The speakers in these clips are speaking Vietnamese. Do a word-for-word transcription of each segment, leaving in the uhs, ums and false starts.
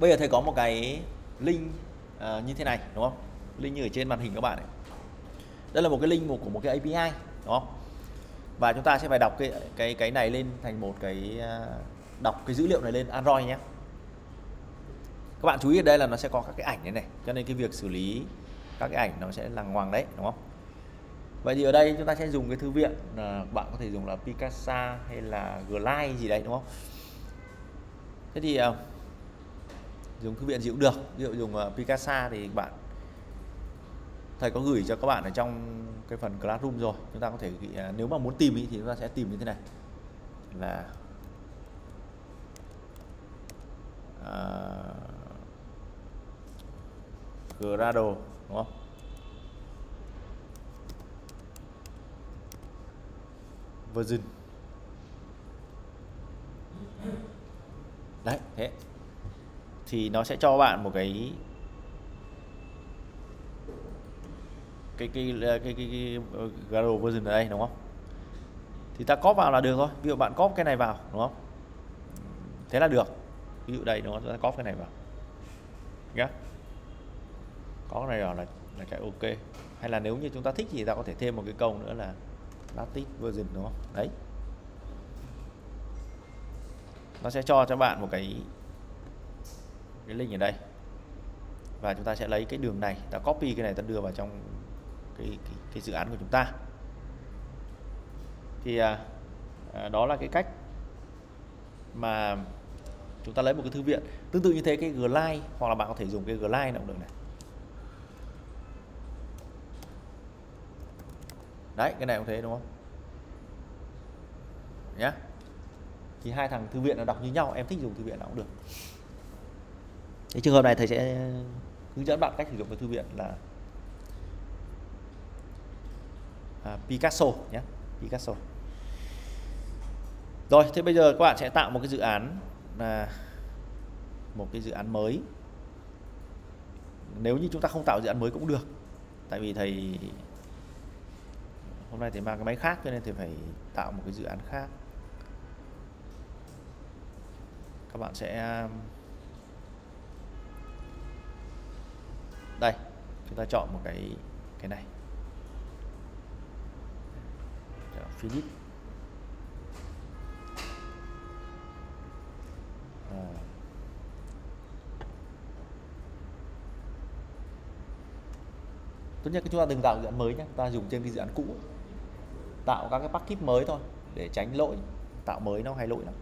Bây giờ thầy có một cái link uh, như thế này đúng không? Link như ở trên màn hình các bạn ấy. Đây là một cái link của một cái a pê i đúng không? Và chúng ta sẽ phải đọc cái cái cái này lên thành một cái uh, đọc cái dữ liệu này lên Android nhé. Các bạn chú ý ở đây là nó sẽ có các cái ảnh này này, cho nên cái việc xử lý các cái ảnh nó sẽ lằng ngoằng đấy đúng không? Vậy thì ở đây chúng ta sẽ dùng cái thư viện, uh, bạn có thể dùng là Picasso hay là Glide gì đấy đúng không? Thế thì uh, dùng thư viện gì cũng được, ví dụ dùng uh, Picasso thì bạn thầy có gửi cho các bạn ở trong cái phần Classroom rồi. Chúng ta có thể uh, nếu mà muốn tìm ý, thì chúng ta sẽ tìm như thế này là uh, Gradle đúng không? Version đấy, thế thì nó sẽ cho bạn một cái cái cái cái, cái, cái Gradle version ở đây đúng không? Thì ta copy vào là được thôi. Ví dụ bạn copy cái này vào đúng không? Thế là được. Ví dụ đây đúng không? Ta copy cái này vào. Nhá. Có cái này là là cái ok. Hay là nếu như chúng ta thích thì ta có thể thêm một cái câu nữa là Latest version đúng không? Đấy. Nó sẽ cho cho bạn một cái cái link ở đây. Và chúng ta sẽ lấy cái đường này, ta copy cái này, ta đưa vào trong cái cái, cái dự án của chúng ta. Thì à, đó là cái cách mà chúng ta lấy một cái thư viện. Tương tự như thế cái Glide, hoặc là bạn có thể dùng cái Glide nào cũng được này. Đấy, cái này cũng thế đúng không? Nhá. Thì hai thằng thư viện nó đọc như nhau, em thích dùng thư viện nào cũng được. Cái trường hợp này thầy sẽ hướng dẫn bạn cách sử dụng cái thư viện là à, Picasso nhé, Picasso. Rồi, thế bây giờ các bạn sẽ tạo một cái dự án là một cái dự án mới. Nếu như chúng ta không tạo dự án mới cũng được, tại vì thầy hôm nay thầy mang cái máy khác cho nên thầy phải tạo một cái dự án khác. Các bạn sẽ đây, chúng ta chọn một cái cái này. Philip. À. Tốt nhất chúng ta đừng tạo dự án mới nhé, ta dùng trên cái dự án cũ. Tạo các cái package mới thôi để tránh lỗi, tạo mới nó hay lỗi lắm.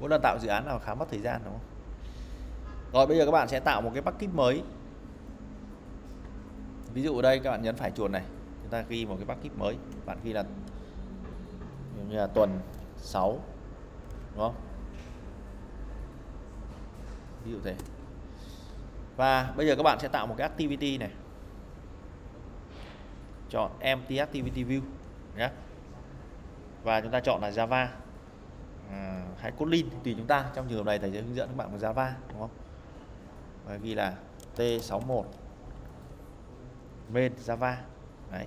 Mỗi lần tạo dự án là khá mất thời gian đúng không? Rồi bây giờ các bạn sẽ tạo một cái bucket mới. Ví dụ ở đây các bạn nhấn phải chuột này, chúng ta ghi một cái bucket mới. Bạn ghi là như là tuần sáu đúng không? Ví dụ thế. Và bây giờ các bạn sẽ tạo một cái activity này. Chọn empty activity view nhé. Và chúng ta chọn là Java. À, hãy Kotlin tùy chúng ta, trong trường hợp này thầy sẽ hướng dẫn các bạn bằng Java đúng không? Và ghi là T sáu một main Java. Đấy.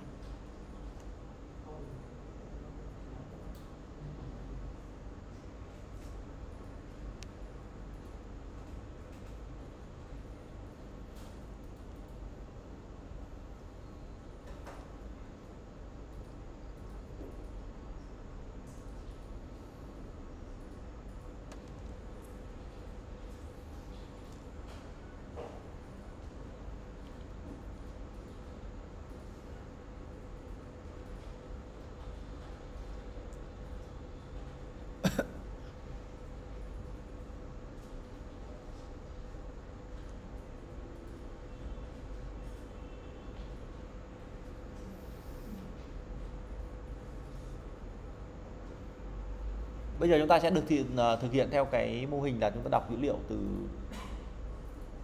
Bây giờ chúng ta sẽ được thì, uh, thực hiện theo cái mô hình là chúng ta đọc dữ liệu từ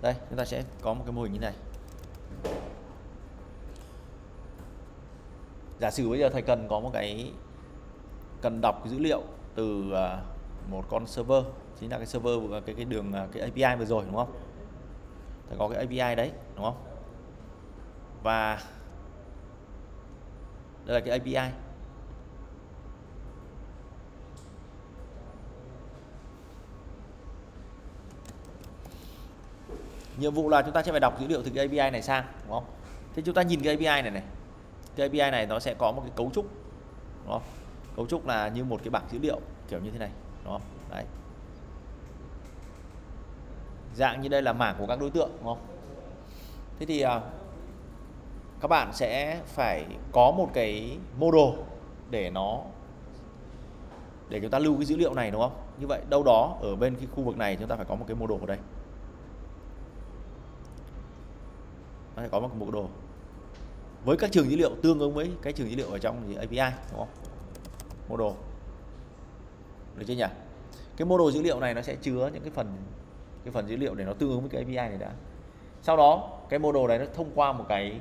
đây. Chúng ta sẽ có một cái mô hình như này. Giả sử bây giờ thầy cần có một cái cần đọc cái dữ liệu từ uh, một con server, chính là cái server của cái cái đường cái a pê i vừa rồi, đúng không? Thầy có cái a pê i đấy, đúng không? Và đây là cái a pê i. Nhiệm vụ là chúng ta sẽ phải đọc dữ liệu từ cái a pê i này sang, đúng không? Thế chúng ta nhìn cái a pê i này này. Cái a pê i này nó sẽ có một cái cấu trúc, đúng không? Cấu trúc là như một cái bảng dữ liệu kiểu như thế này, đúng không? Đấy. Dạng như đây là mảng của các đối tượng, đúng không? Thế thì à, các bạn sẽ phải có một cái model để nó để chúng ta lưu cái dữ liệu này, đúng không? Như vậy đâu đó ở bên cái khu vực này chúng ta phải có một cái model ở đây. Nó sẽ có một bộ đồ với các trường dữ liệu tương ứng với cái trường dữ liệu ở trong gì a pê i, đúng không? Mô đồ được chưa nhỉ? Cái mô đồ dữ liệu này nó sẽ chứa những cái phần cái phần dữ liệu để nó tương ứng với cái a pê i này đã. Sau đó cái mô đồ này nó thông qua một cái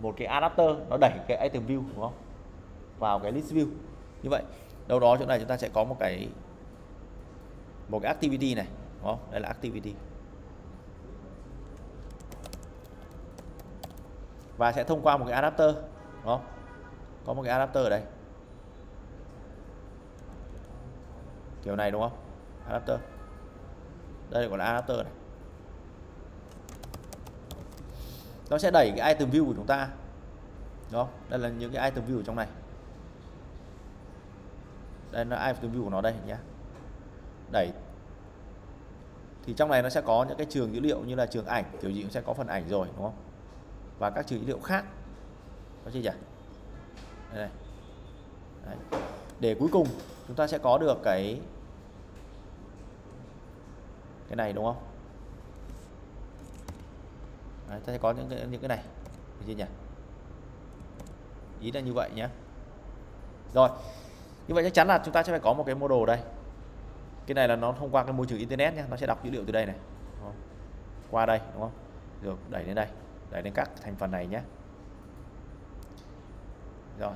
một cái adapter, nó đẩy cái item view, đúng không, vào cái list view. Như vậy đâu đó chỗ này chúng ta sẽ có một cái một cái activity này, đúng không? Đây là activity. Và sẽ thông qua một cái adapter, đúng không? Có một cái adapter ở đây. Kiểu này, đúng không? Adapter. Đây gọi là adapter này. Nó sẽ đẩy cái item view của chúng ta, đúng không? Đây là những cái item view ở trong này. Đây là item view của nó đây nhé. Đẩy. Thì trong này nó sẽ có những cái trường dữ liệu như là trường ảnh, kiểu gì cũng sẽ có phần ảnh rồi, đúng không? Và các trường dữ liệu khác, có chưa nhỉ? Đây này. Để cuối cùng chúng ta sẽ có được cái cái này, đúng không? Đấy, ta sẽ có những cái, những cái này, được chưa nhỉ? Ý là như vậy nhé. Rồi, như vậy chắc chắn là chúng ta sẽ phải có một cái model đây. Cái này là nó thông qua cái môi trường internet nhé, nó sẽ đọc dữ liệu từ đây này, đúng không? Qua đây, đúng không? Được đẩy đến đây. Đấy, đến các thành phần này nhé. Rồi.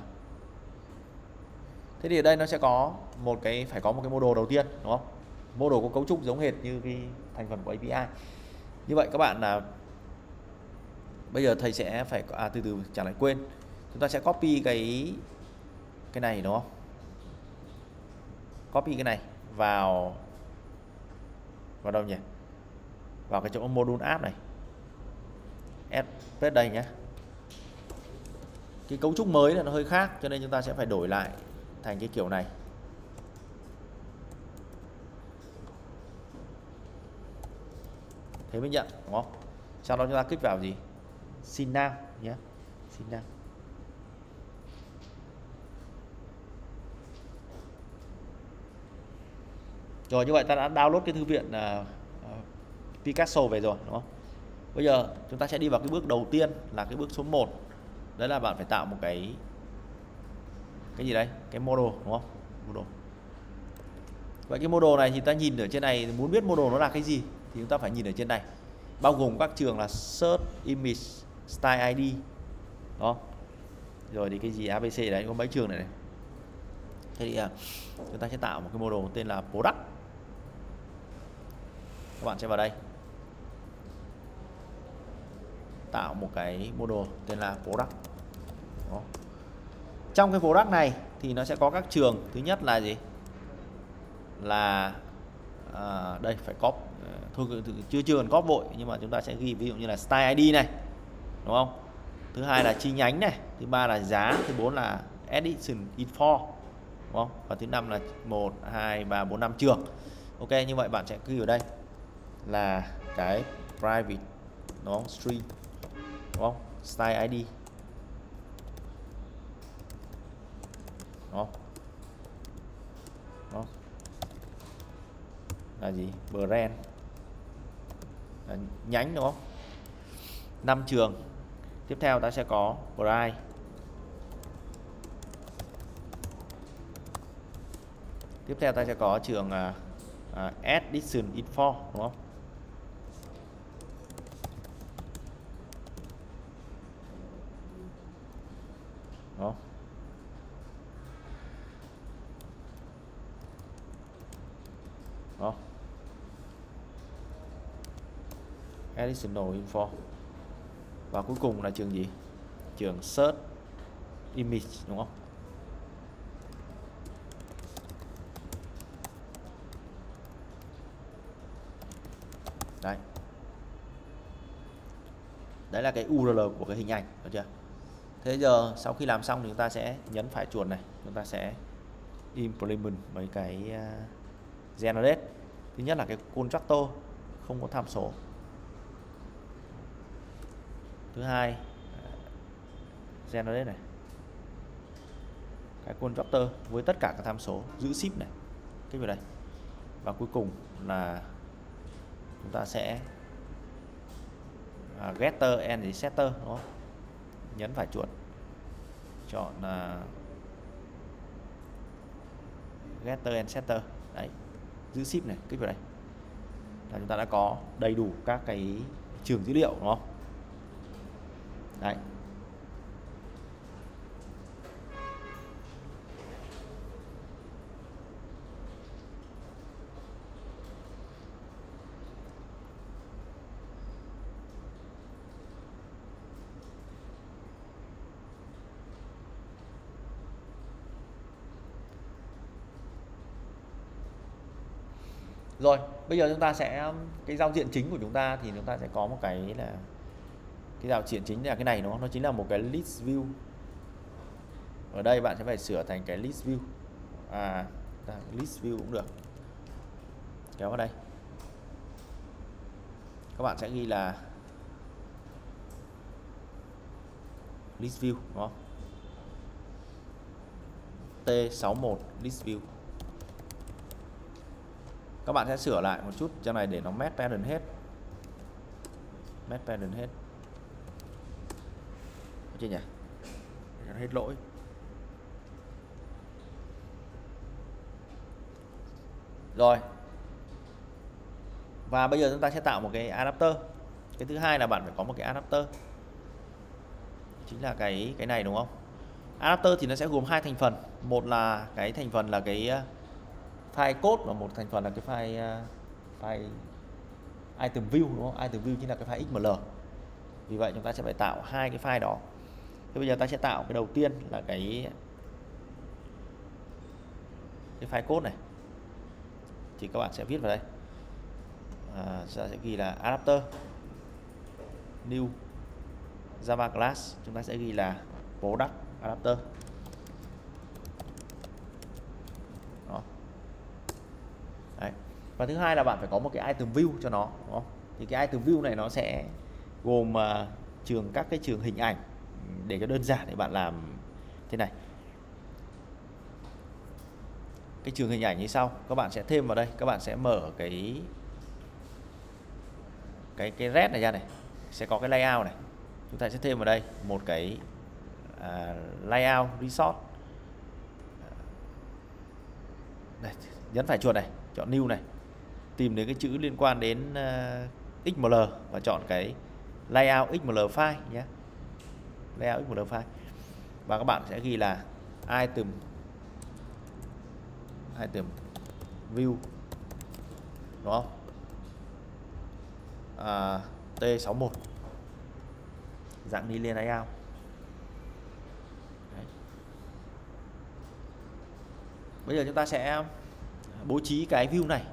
Thế thì ở đây nó sẽ có một cái phải có một cái model đầu tiên, đúng không? Model có cấu trúc giống hệt như cái thành phần của a pê i. Như vậy các bạn là bây giờ thầy sẽ phải à từ từ chẳng lại quên. Chúng ta sẽ copy cái cái này, đúng không? Copy cái này vào vào đâu nhỉ? Vào cái chỗ module app này. Add đây nhé. Cái cấu trúc mới là nó hơi khác, cho nên chúng ta sẽ phải đổi lại thành cái kiểu này. Thế mới nhận, đúng không? Sau đó chúng ta kích vào gì? Xin Now nhé. Xin Now. Rồi, như vậy ta đã download cái thư viện uh, uh, Picasso về rồi, đúng không? Bây giờ chúng ta sẽ đi vào cái bước đầu tiên là cái bước số một. Đấy là bạn phải tạo một cái cái gì đấy, cái model, đúng không? Model. Vậy cái model này thì ta nhìn ở trên này, muốn biết model nó là cái gì thì chúng ta phải nhìn ở trên này. Bao gồm các trường là search, image, style i đê. Đó. Rồi thì cái gì a bê xê đấy, có mấy trường này này. Thế thì à, chúng ta sẽ tạo một cái model tên là product. Các bạn sẽ vào đây. Tạo một cái model tên là product. Đó. Trong cái product này thì nó sẽ có các trường. Thứ nhất là gì? Là à, đây phải copy. Thôi chưa chưa cần copy vội, nhưng mà chúng ta sẽ ghi ví dụ như là style i đê này, đúng không? Thứ hai là chi nhánh này, thứ ba là giá, thứ bốn là edition info, đúng không? Và thứ năm là một, hai, ba, bốn, năm trường. Ok, như vậy bạn sẽ ghi ở đây là cái private, đúng không? String, đúng không? Style i đê, đúng không? Đúng không? Là gì? Brand là nhánh, đúng không? Năm trường. Tiếp theo ta sẽ có price, Tiếp theo ta sẽ có trường uh, uh, addition info, đúng không? Đó. Đó. Additional info. Và cuối cùng là trường gì? Trường search image, đúng không? Đấy. Đấy là cái u rờ lờ của cái hình ảnh, được chưa? Thế giờ sau khi làm xong thì chúng ta sẽ nhấn phải chuột này, chúng ta sẽ implement mấy cái uh, generate. Thứ nhất là cái constructor không có tham số. Thứ hai uh, generate này. Cái constructor với tất cả các tham số, giữ ship này. Cái vào đây. Và cuối cùng là chúng ta sẽ uh, getter and setter, đúng không? Nhấn phải chuột, chọn uh, getter and setter, đấy, giữ ship này, kích vào đây là chúng ta đã có đầy đủ các cái trường dữ liệu, đúng không? Đấy. Rồi, bây giờ chúng ta sẽ cái giao diện chính của chúng ta thì chúng ta sẽ có một cái là cái giao diện chính là cái này, nó nó chính là một cái list view. Ở đây bạn sẽ phải sửa thành cái list view. À, list view cũng được. Kéo vào đây. Các bạn sẽ ghi là list view, đúng không? T sáu một list view. Các bạn sẽ sửa lại một chút cho này để nó match pattern hết. Match pattern hết. Có chưa nhỉ? Hết lỗi. Rồi. Và bây giờ chúng ta sẽ tạo một cái adapter. Cái thứ hai là bạn phải có một cái adapter. Chính là cái cái này, đúng không? Adapter thì nó sẽ gồm hai thành phần. Một là cái thành phần là cái file code và một thành phần là cái file file item view, đúng không? Item view chính là cái file ích em lờ. Vì vậy chúng ta sẽ phải tạo hai cái file đó. Thế bây giờ ta sẽ tạo cái đầu tiên là cái cái file code này. Thì các bạn sẽ viết vào đây. À, ta sẽ ghi là adapter new Java class, chúng ta sẽ ghi là product adapter. Và thứ hai là bạn phải có một cái item view cho nó, đúng không? Thì cái item view này nó sẽ gồm uh, trường các cái trường hình ảnh để cho đơn giản để bạn làm thế này. Cái trường hình ảnh như sau, các bạn sẽ thêm vào đây, các bạn sẽ mở cái cái cái red này ra này, sẽ có cái layout này. Chúng ta sẽ thêm vào đây một cái uh, layout resource. Đây, nhấn phải chuột này, chọn new này. Tìm đến cái chữ liên quan đến uh, ích em lờ và chọn cái layout ích em lờ file nhé. Layout ích em lờ file. Và các bạn sẽ ghi là item item view, đúng không? À, T sáu một dạng đi lên layout. Đấy. Bây giờ chúng ta sẽ bố trí cái view này.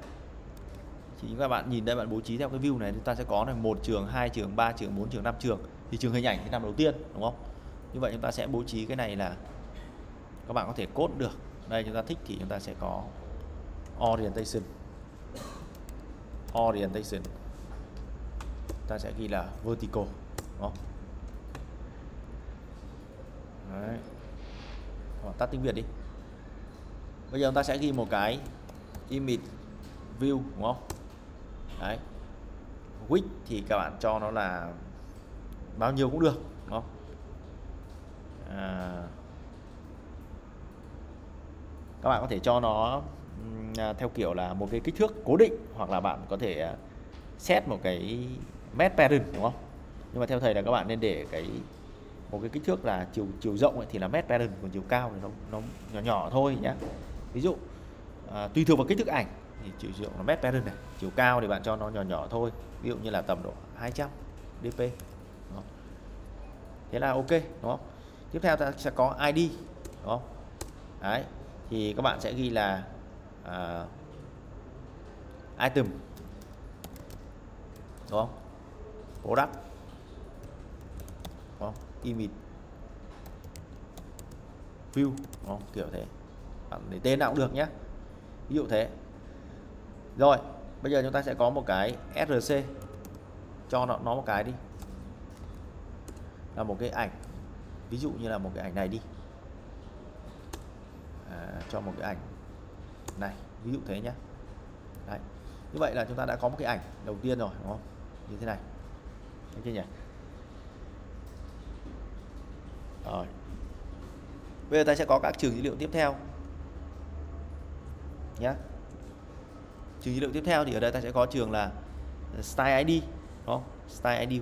Thì các bạn nhìn đây, bạn bố trí theo cái view này, chúng ta sẽ có này một trường, hai trường, ba trường, bốn trường, năm trường. Thì trường hình ảnh thì nằm đầu tiên, đúng không? Như vậy chúng ta sẽ bố trí cái này là các bạn có thể code được. Đây chúng ta thích thì chúng ta sẽ có orientation. Orientation. Chúng ta sẽ ghi là vertical, đúng không? Đấy. Các bạn tắt tiếng Việt đi. Bây giờ chúng ta sẽ ghi một cái image view, đúng không? Đấy. Width thì các bạn cho nó là bao nhiêu cũng được, đúng không? À, các bạn có thể cho nó theo kiểu là một cái kích thước cố định, hoặc là bạn có thể set một cái mét parent, đúng không? Nhưng mà theo thầy là các bạn nên để cái một cái kích thước là chiều chiều rộng ấy thì là mét parent, còn chiều cao thì nó nó nhỏ nhỏ thôi nhá. Ví dụ à, tùy thuộc vào kích thước ảnh thì chiều rộng là mét parent này, chiều cao thì bạn cho nó nhỏ nhỏ thôi. Ví dụ như là tầm độ hai trăm D P. Đúng không? Thế là ok, đúng không? Tiếp theo ta sẽ có I D, đúng không? Đấy, thì các bạn sẽ ghi là à, item, đúng không? Product, đúng không? Image, view, đúng không? Kiểu thế. Bạn để tên nào cũng được nhé. Ví dụ thế. Rồi, bây giờ chúng ta sẽ có một cái src, cho nó nó một cái đi, là một cái ảnh. Ví dụ như là một cái ảnh này đi, à, cho một cái ảnh này, ví dụ thế nhé. Đấy. Như vậy là chúng ta đã có một cái ảnh đầu tiên rồi, đúng không? Như thế này, thấy chưa nhỉ? Rồi. Bây giờ ta sẽ có các trường dữ liệu tiếp theo nhé. Trường dữ liệu tiếp theo thì ở đây ta sẽ có trường là style i đê, đúng không? Style i đê.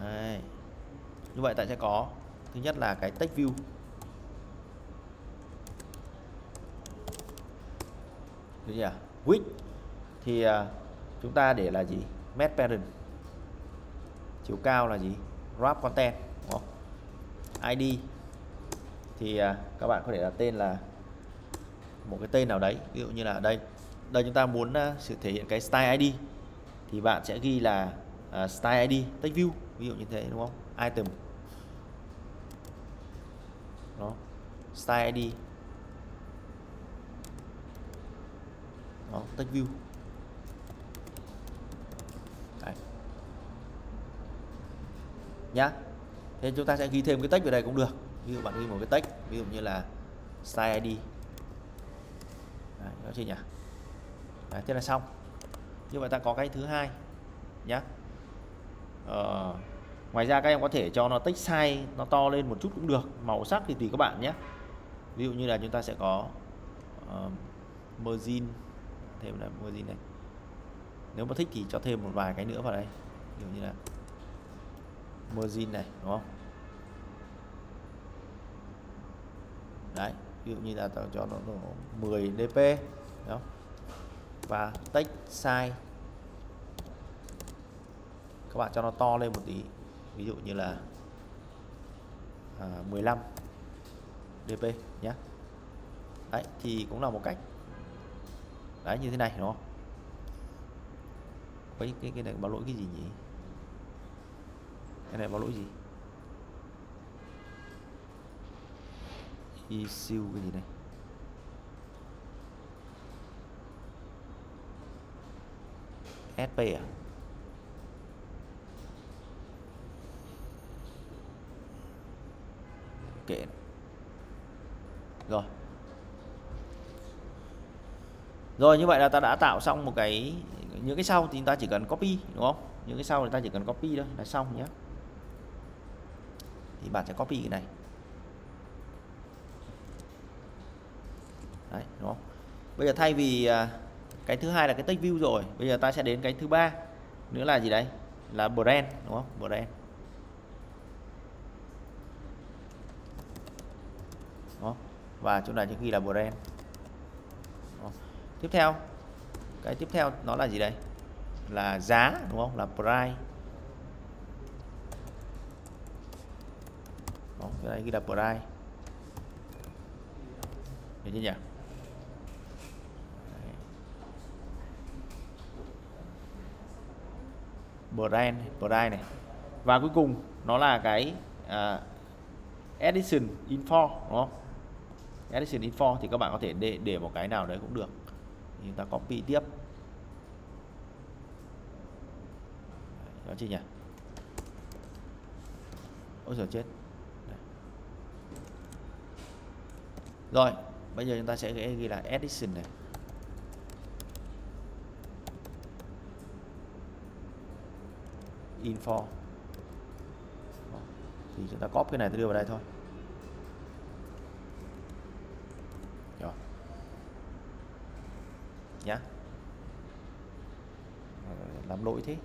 Đấy. Như vậy ta sẽ có thứ nhất là cái TextView. Được chưa? Width thì chúng ta để là gì? Mét parent. Chiều cao là gì? Wrap content, đúng không? i đê thì các bạn có thể đặt tên là một cái tên nào đấy. Ví dụ như là ở đây, đây chúng ta muốn sự thể hiện cái style i đê thì bạn sẽ ghi là style i đê TextView, ví dụ như thế, đúng không? Item, đó, style i đê, đó, TextView. Đấy. Nhá. Thế chúng ta sẽ ghi thêm cái text vào đây cũng được. Ví dụ bạn ghi một cái text, ví dụ như là style i đê. Đấy, đó chưa nhỉ? Đấy, thế là xong. Như vậy ta có cái thứ hai nhá. Ờ, ngoài ra các em có thể cho nó text size nó to lên một chút cũng được, màu sắc thì tùy các bạn nhé. Ví dụ như là chúng ta sẽ có uh, margin, thêm là margin này. Nếu mà thích thì cho thêm một vài cái nữa vào đây, ví dụ như là margin này, đúng không? Đấy, ví dụ như là ta cho nó, nó mười D P, đúng không? Và text size các bạn cho nó to lên một tí, ví dụ như là à, mười lăm D P nhé. Đấy, thì cũng là một cách. Đấy, như thế này, đúng không? Cái, cái, cái này báo lỗi cái gì nhỉ? Cái này báo lỗi gì? Issue cái gì này? ét pê à? Kệ. Rồi. Rồi, như vậy là ta đã tạo xong một cái, những cái sau thì ta chỉ cần copy, đúng không? Những cái sau thì ta chỉ cần copy thôi là xong nhé. Thì bạn sẽ copy cái này. Đấy, đúng không? Bây giờ thay vì cái thứ hai là cái text view rồi, bây giờ ta sẽ đến cái thứ ba nữa là gì đấy? Là brand, đúng không? Brand. Đó. Và chỗ này trước khi là brand. Đó. Tiếp theo, cái tiếp theo nó là gì đây? Là giá, đúng không? Là price. Đó, cái này ghi là price. Được chưa nhỉ? Brand, brand này. Và cuối cùng nó là cái à, edition info, đúng không? Edition info thì các bạn có thể để, để một cái nào đấy cũng được. Chúng ta copy tiếp. Đó chứ nhỉ? Ôi giời chết. Đấy. Rồi, bây giờ chúng ta sẽ ghi là edition này. Info. Thì chúng ta copy cái này, ta đưa vào đây thôi. Rồi. nhá. Làm lỗi thế.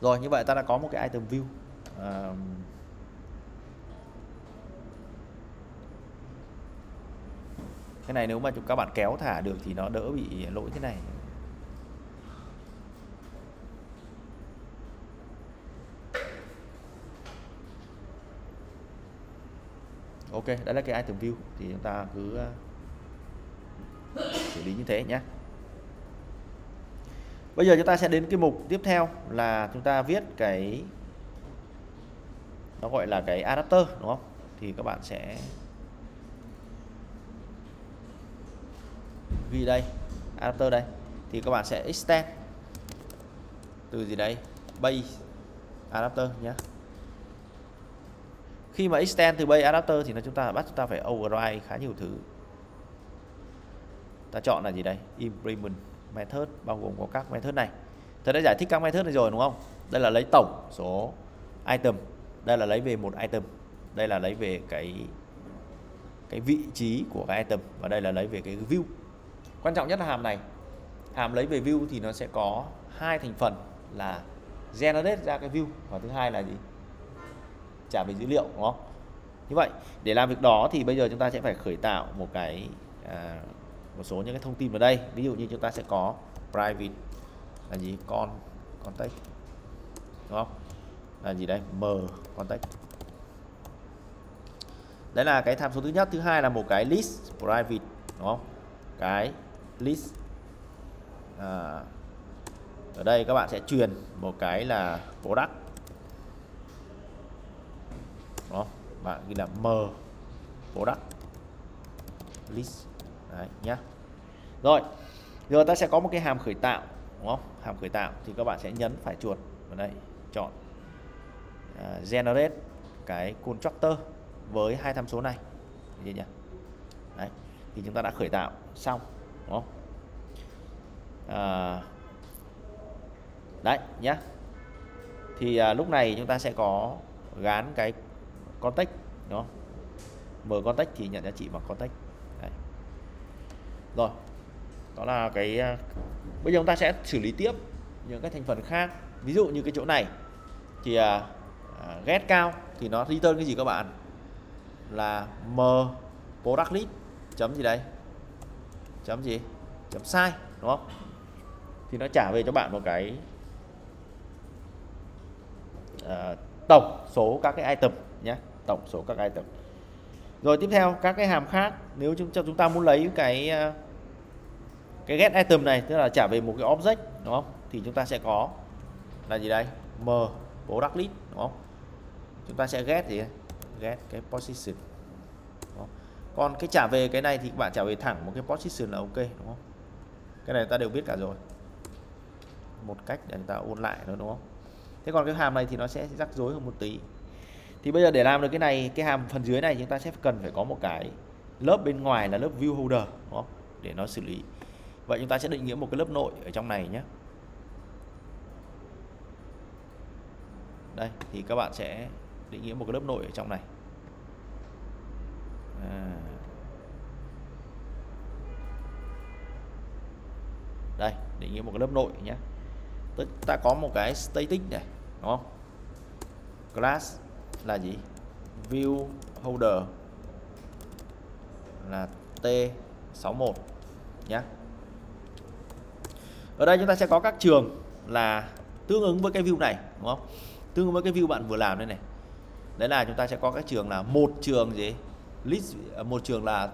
Rồi, như vậy ta đã có một cái item view. À, cái này nếu mà chúng các bạn kéo thả được thì nó đỡ bị lỗi thế này. Ok, đấy là cái item view thì chúng ta cứ xử lý như thế nhé. Bây giờ chúng ta sẽ đến cái mục tiếp theo là chúng ta viết cái, nó gọi là cái adapter đúng không? Thì các bạn sẽ ghi đây, adapter đây. Thì các bạn sẽ extend từ gì đây? Base adapter nhé. Khi mà extend từ base adapter thì nó chúng ta bắt chúng ta phải override khá nhiều thứ. Ta chọn là gì đây? Implement method, bao gồm có các method này. Tôi đã giải thích các method này rồi đúng không? Đây là lấy tổng số item, đây là lấy về một item, đây là lấy về cái cái vị trí của cái item, và đây là lấy về cái view. Quan trọng nhất là hàm này. Hàm lấy về view thì nó sẽ có hai thành phần là generate ra cái view, và thứ hai là gì? Trả về dữ liệu đúng không? Như vậy để làm việc đó thì bây giờ chúng ta sẽ phải khởi tạo một cái à, một số những cái thông tin vào đây. Ví dụ như chúng ta sẽ có private là gì? Con contact đúng không? Là gì đây? M contact. Đấy là cái tham số thứ nhất. Thứ hai là một cái list private đúng không? Cái list à, ở đây các bạn sẽ truyền một cái là product. Đó, bạn ghi là m product list đấy nhá. Rồi, giờ ta sẽ có một cái hàm khởi tạo đúng không? Hàm khởi tạo thì các bạn sẽ nhấn phải chuột vào đây, chọn uh, generate cái constructor với hai tham số này. Đấy nhá. Đấy, thì chúng ta đã khởi tạo xong đúng không? À, đấy nhá. Thì uh, lúc này chúng ta sẽ có gán cái context đúng không? Mở context thì nhận giá trị bằng context. Đấy. Rồi. Đó là cái, bây giờ chúng ta sẽ xử lý tiếp những cái thành phần khác. Ví dụ như cái chỗ này thì à, get count thì nó return cái gì các bạn? Là m product list chấm gì đấy? Chấm gì? Chấm size đúng không? Thì nó trả về cho bạn một cái à, tổng số các cái item nhé, tổng số các item. Rồi tiếp theo các cái hàm khác, nếu chúng chúng ta muốn lấy cái cái get item này, tức là trả về một cái object đúng không? Thì chúng ta sẽ có là gì đây? M product list đúng không? Chúng ta sẽ get gì? Get cái position. Đúng không? Còn cái trả về cái này thì các bạn trả về thẳng một cái position là ok đúng không? Cái này ta đều biết cả rồi. Một cách để chúng ta ôn lại nó đúng không? Thế còn cái hàm này thì nó sẽ rắc rối hơn một tí. Thì bây giờ để làm được cái này, cái hàm phần dưới này chúng ta sẽ cần phải có một cái lớp bên ngoài là lớp ViewHolder đúng không? Để nó xử lý. Vậy chúng ta sẽ định nghĩa một cái lớp nội ở trong này nhé. Đây thì các bạn sẽ định nghĩa một cái lớp nội ở trong này. À. Đây, định nghĩa một cái lớp nội nhé. Ta có một cái static này đúng không? Class là gì? View holder là T sáu một nhé. Ở đây chúng ta sẽ có các trường là tương ứng với cái view này đúng không? Tương ứng với cái view bạn vừa làm đây này. Đấy là chúng ta sẽ có các trường là một trường gì? List, một trường là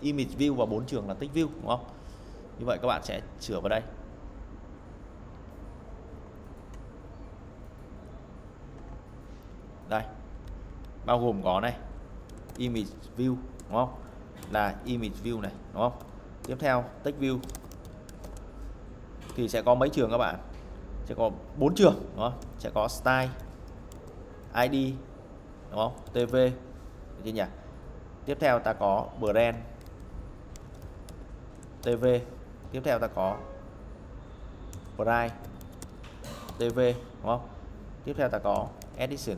image view và bốn trường là text view đúng không? Như vậy các bạn sẽ sửa vào đây. Đây, bao gồm có này image view đúng không, là image view này đúng không? Tiếp theo text view thì sẽ có mấy trường các bạn? Sẽ có bốn trường đúng không? Sẽ có style, id đúng không, tv được chưa nhỉ? Tiếp theo ta có brand tv, tiếp theo ta có price tv đúng không, tiếp theo ta có edition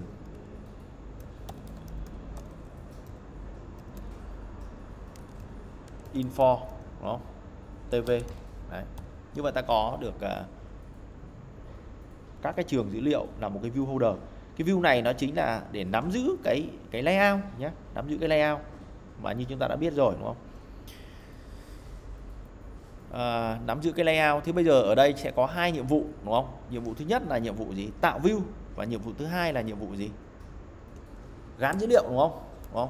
info đúng không? tê vê. Đấy. Như vậy ta có được uh, các cái trường dữ liệu là một cái view holder. Cái view này nó chính là để nắm giữ cái cái layout nhé, nắm giữ cái layout mà như chúng ta đã biết rồi đúng không? À, nắm giữ cái layout. Thì bây giờ ở đây sẽ có hai nhiệm vụ đúng không? Nhiệm vụ thứ nhất là nhiệm vụ gì? Tạo view, và nhiệm vụ thứ hai là nhiệm vụ gì? Gán dữ liệu đúng không? Đúng không?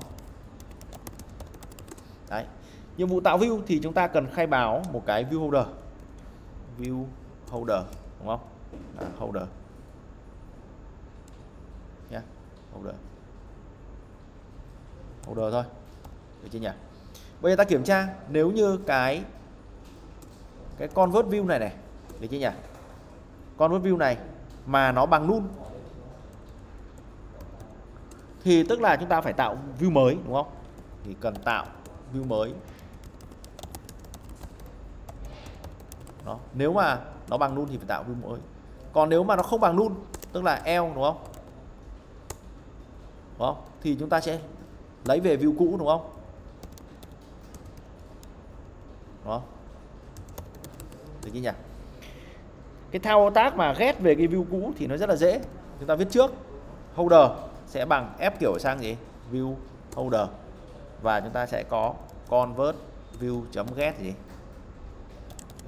Đấy. Nhiệm vụ tạo view thì chúng ta cần khai báo một cái view holder. View holder đúng không? À, holder. Nhá, yeah. holder. Holder thôi. Được chưa nhỉ? Bây giờ ta kiểm tra nếu như cái cái convert view này này, được chưa nhỉ? Convert view này mà nó bằng null thì tức là chúng ta phải tạo view mới đúng không? Thì cần tạo view mới. Đó, nếu mà nó bằng null thì phải tạo view mới. Còn nếu mà nó không bằng null tức là else đúng không? Đúng không? Thì chúng ta sẽ lấy về view cũ đúng không? Đó. Được chứ nhỉ? Cái thao tác mà ghét về cái view cũ thì nó rất là dễ. Chúng ta viết trước holder sẽ bằng ép kiểu sang gì? View holder. Và chúng ta sẽ có convert view.get gì?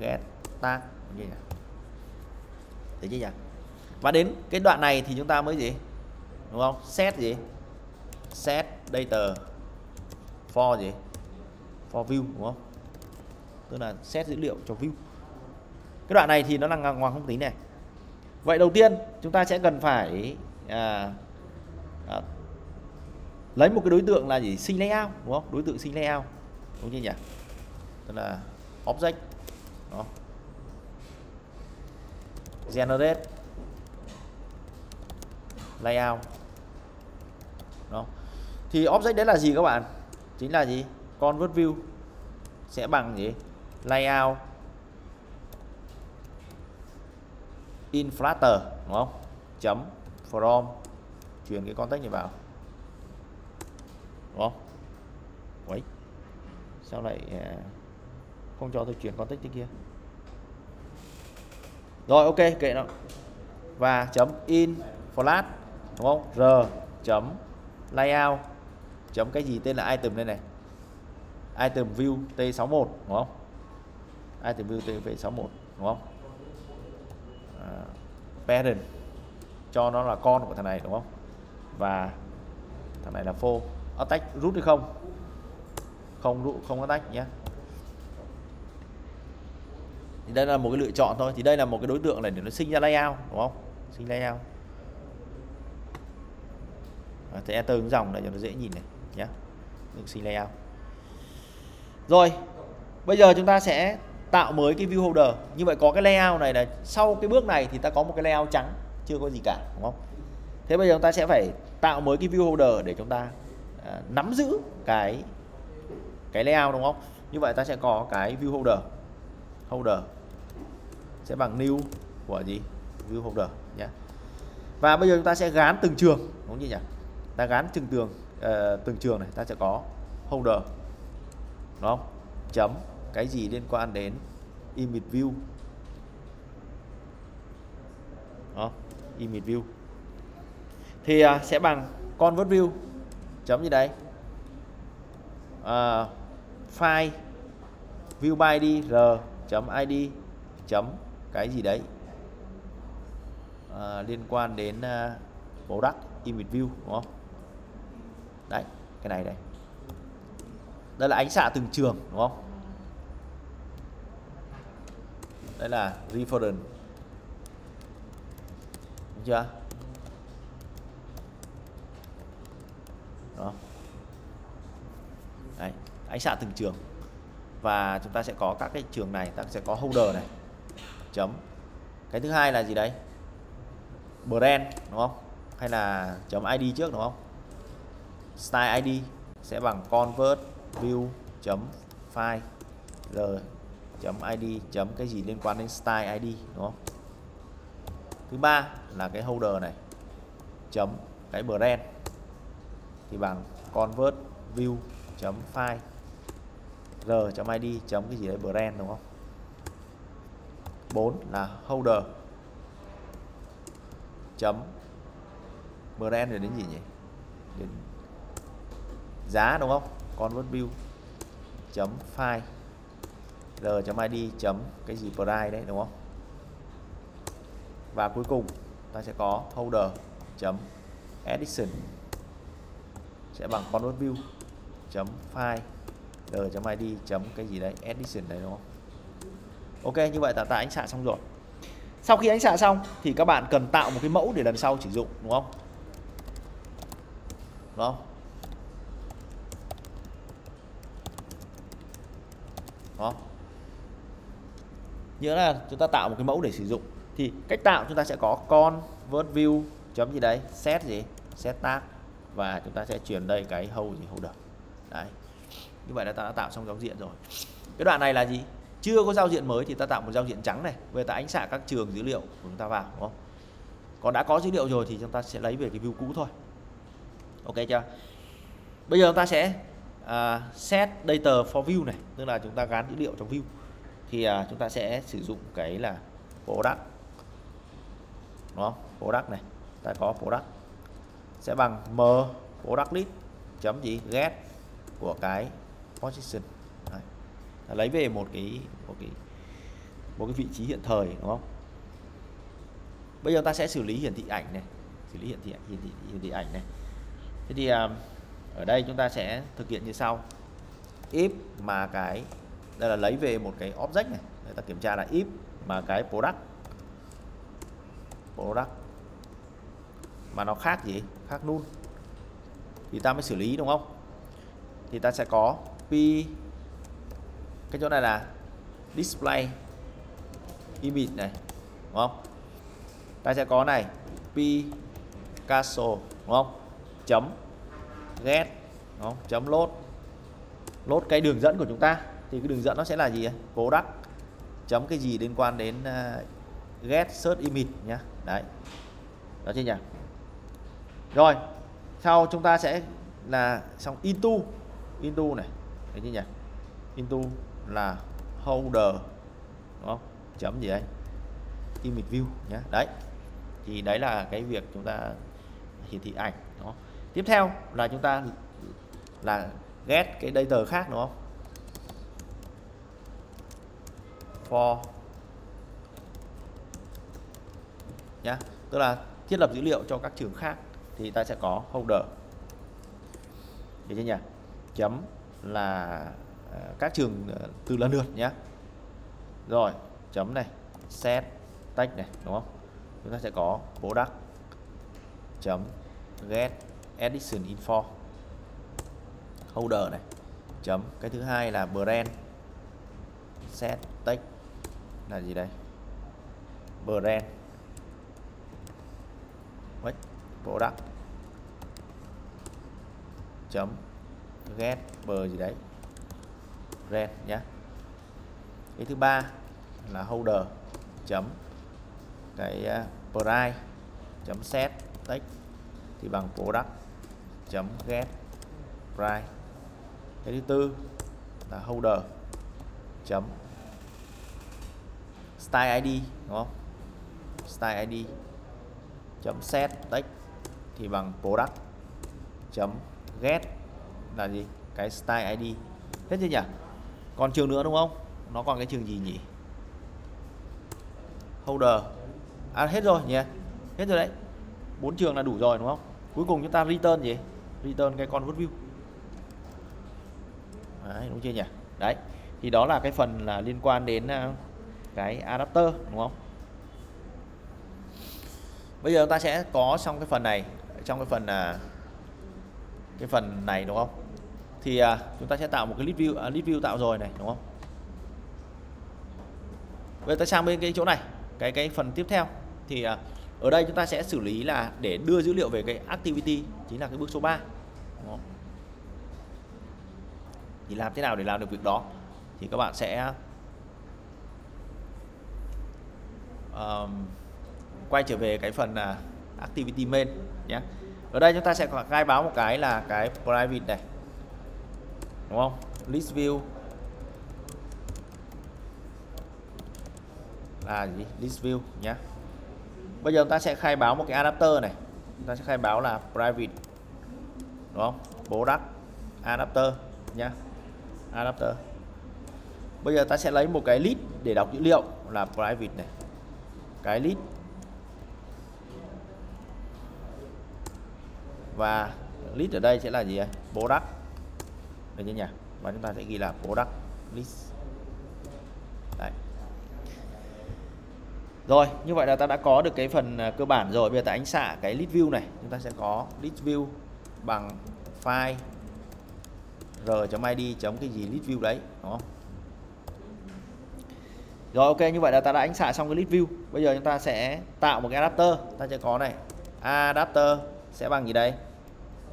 Get tag như nhỉ? Được chứ nhỉ? Và đến cái đoạn này thì chúng ta mới gì? Đúng không? Set gì? Set data for gì? For view đúng không? Tức là set dữ liệu cho view. Cái đoạn này thì nó là ngoằng không tính này. Vậy đầu tiên chúng ta sẽ cần phải à, à, lấy một cái đối tượng là gì? Sinh layout đúng không? Đối tượng sinh layout đúng chưa nhỉ? Tức là object đó. Generate layout đó. Thì object đấy là gì các bạn? Chính là gì? Convert view sẽ bằng gì? Layout Inflater đúng không? Chấm from, truyền cái context này vào đúng không? Quấy, sao lại không cho tôi chuyển context tới kia? Rồi ok kệ nó. Và chấm in flat đúng không? R chấm layout chấm cái gì tên là item đây này, item view T sáu mốt đúng không? Item view T sáu mốt đúng không? Parent cho nó là con của thằng này đúng không? Và thằng này là phô. Attack rút hay không? Không rút, không attack nhé. Thì đây là một cái lựa chọn thôi. Thì đây là một cái đối tượng này để nó sinh ra layout đúng không? Sinh layout. À, thì enter những dòng này cho nó dễ nhìn này nhé. Được, sinh layout. Rồi, bây giờ chúng ta sẽ tạo mới cái view holder. Như vậy có cái layout này, là sau cái bước này thì ta có một cái layout trắng, chưa có gì cả đúng không? Thế bây giờ chúng ta sẽ phải tạo mới cái view holder để chúng ta à, nắm giữ cái cái layout đúng không? Như vậy ta sẽ có cái view holder. Holder sẽ bằng new của gì? View holder nhé. Và bây giờ chúng ta sẽ gán từng trường đúng như nhỉ? Ta gán từng trường à, từng trường này ta sẽ có holder đúng không? Chấm cái gì liên quan đến ImageView. Đó, ImageView. Thì à, sẽ bằng ConvertView chấm gì đấy? À, file ViewById r chấm id chấm cái gì đấy à, liên quan đến uh, product ImageView đúng không? Đấy, cái này đây. Đây là ánh xạ từng trường đúng không? Đây là reference. Đúng chưa? Đó. Đấy, ánh xạ từng trường. Và chúng ta sẽ có các cái trường này, ta sẽ có holder này. Chấm. Cái thứ hai là gì đấy? Brand đúng không? Hay là chấm i đê trước đúng không? Style i đê sẽ bằng convert view chấm file r chấm id chấm cái gì liên quan đến style id đúng không? Thứ ba là cái holder này chấm cái brand thì bằng convert view chấm file r.id chấm cái gì đấy brand đúng không? bốn là holder chấm brand rồi đến gì nhỉ? Đến giá đúng không? Convert view chấm file r.id chấm cái gì price đấy đúng không? Và cuối cùng ta sẽ có holder chấm edition sẽ bằng convert view chấm file r.id chấm cái gì đấy edition đấy đúng không? Ok, như vậy tạm tạm anh xạ xong rồi. Sau khi anh xạ xong thì các bạn cần tạo một cái mẫu để lần sau sử dụng đúng không? Đúng không? Đó. Nghĩa là chúng ta tạo một cái mẫu để sử dụng. Thì cách tạo chúng ta sẽ có convert view chấm gì đấy, set gì, set tag và chúng ta sẽ chuyển đây cái hold gì holder. Đấy. Như vậy là ta đã tạo xong giao diện rồi. Cái đoạn này là gì? Chưa có giao diện mới thì ta tạo một giao diện trắng này. Bây giờ ta ánh xạ các trường dữ liệu của chúng ta vào đúng không? Còn đã có dữ liệu rồi thì chúng ta sẽ lấy về cái view cũ thôi. Ok chưa? Bây giờ chúng ta sẽ Uh, set data for view này, tức là chúng ta gắn dữ liệu trong view thì uh, chúng ta sẽ sử dụng cái là product nó product này, ta có product sẽ bằng m product list chấm gì get của cái position. Đấy. Lấy về một cái một cái một cái vị trí hiện thời đúng không? Bây giờ ta sẽ xử lý hiển thị ảnh này, xử lý hiển thị hiển thị, hiển thị ảnh này. Thế thì uh, ở đây chúng ta sẽ thực hiện như sau. If mà cái đây là lấy về một cái object này, người ta kiểm tra là if mà cái product product mà nó khác gì, khác null thì ta mới xử lý đúng không? Thì ta sẽ có p cái chỗ này là display image này đúng không? Ta sẽ có này Picasso đúng không? Chấm get nó chấm load load cái đường dẫn của chúng ta thì cái đường dẫn nó sẽ là gì? Product chấm cái gì liên quan đến uh, get search image nhá. Đấy. Đó chứ nhỉ? Rồi, sau chúng ta sẽ là xong into into này. Đấy chứ nhỉ? Into là holder đúng không? Chấm gì đây? Image view nhá. Đấy. Thì đấy là cái việc chúng ta hiển thị ảnh đó. Tiếp theo là chúng ta là get cái data khác đúng không? For nhá, tức là thiết lập dữ liệu cho các trường khác thì ta sẽ có holder. Được chưa nhỉ? Chấm là các trường từ lần lượt nhá. Rồi, chấm này, set tag này đúng không? Chúng ta sẽ có product chấm get edition info holder này chấm cái thứ hai là brand set tag là gì đây brand what product chấm get br gì đấy brand nhá. Cái thứ ba là holder chấm cái price chấm set tag thì bằng product chấm get price. Cái thứ tư là holder chấm style id đúng không? Style id chấm set text thì bằng product chấm get là gì? Cái style id. Hết chưa nhỉ? Còn trường nữa đúng không? Nó còn cái trường gì nhỉ? Holder à, hết rồi nhỉ? Hết rồi đấy. Bốn trường là đủ rồi đúng không? Cuối cùng chúng ta return gì? Return cái convert view. Đấy, đúng chưa nhỉ? Đấy. Thì đó là cái phần là liên quan đến cái adapter đúng không? Bây giờ ta sẽ có xong cái phần này, trong cái phần là cái phần này đúng không? Thì à, chúng ta sẽ tạo một cái list view, à, list view tạo rồi này đúng không? Bây giờ ta sang bên cái chỗ này, cái cái phần tiếp theo thì à, ở đây chúng ta sẽ xử lý là để đưa dữ liệu về cái activity, chính là cái bước số ba. Đó. Thì làm thế nào để làm được việc đó thì các bạn sẽ um, quay trở về cái phần uh, activity main nhé. Ở đây chúng ta sẽ có khai báo một cái là cái private này đúng không? List view à gì? ListView nhé. Bây giờ ta sẽ khai báo một cái adapter này. Ta sẽ khai báo là private, đúng không? Product adapter nhé. Adapter. Bây giờ ta sẽ lấy một cái list để đọc dữ liệu là private này. Cái list và list ở đây sẽ là gì đây? Product. Được chưa nhỉ? Và chúng ta sẽ ghi là product list. Đấy. Rồi, như vậy là ta đã có được cái phần cơ bản rồi. Bây giờ ta ánh xạ cái list view này, chúng ta sẽ có list view bằng file r.id. Cái gì list view đấy, đúng không? Rồi, ok, như vậy là ta đã ánh xạ xong cái list view. Bây giờ chúng ta sẽ tạo một cái adapter. Ta sẽ có này, adapter sẽ bằng gì đây?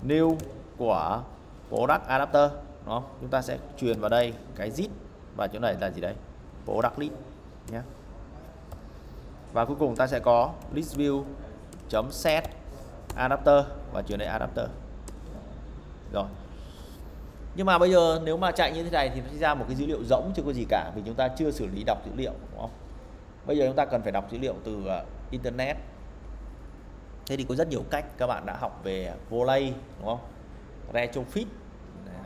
New của product adapter, đúng không? Chúng ta sẽ truyền vào đây cái zip và chỗ này là gì đây? Product list nhé. Và cuối cùng ta sẽ có listview.set adapter và chuyển đến adapter. Rồi. Nhưng mà bây giờ nếu mà chạy như thế này thì nó sẽ ra một cái dữ liệu rỗng chứ có gì cả, vì chúng ta chưa xử lý đọc dữ liệu, đúng không? Bây giờ chúng ta cần phải đọc dữ liệu từ internet. Thế thì có rất nhiều cách, các bạn đã học về volley, đúng không? Retrofit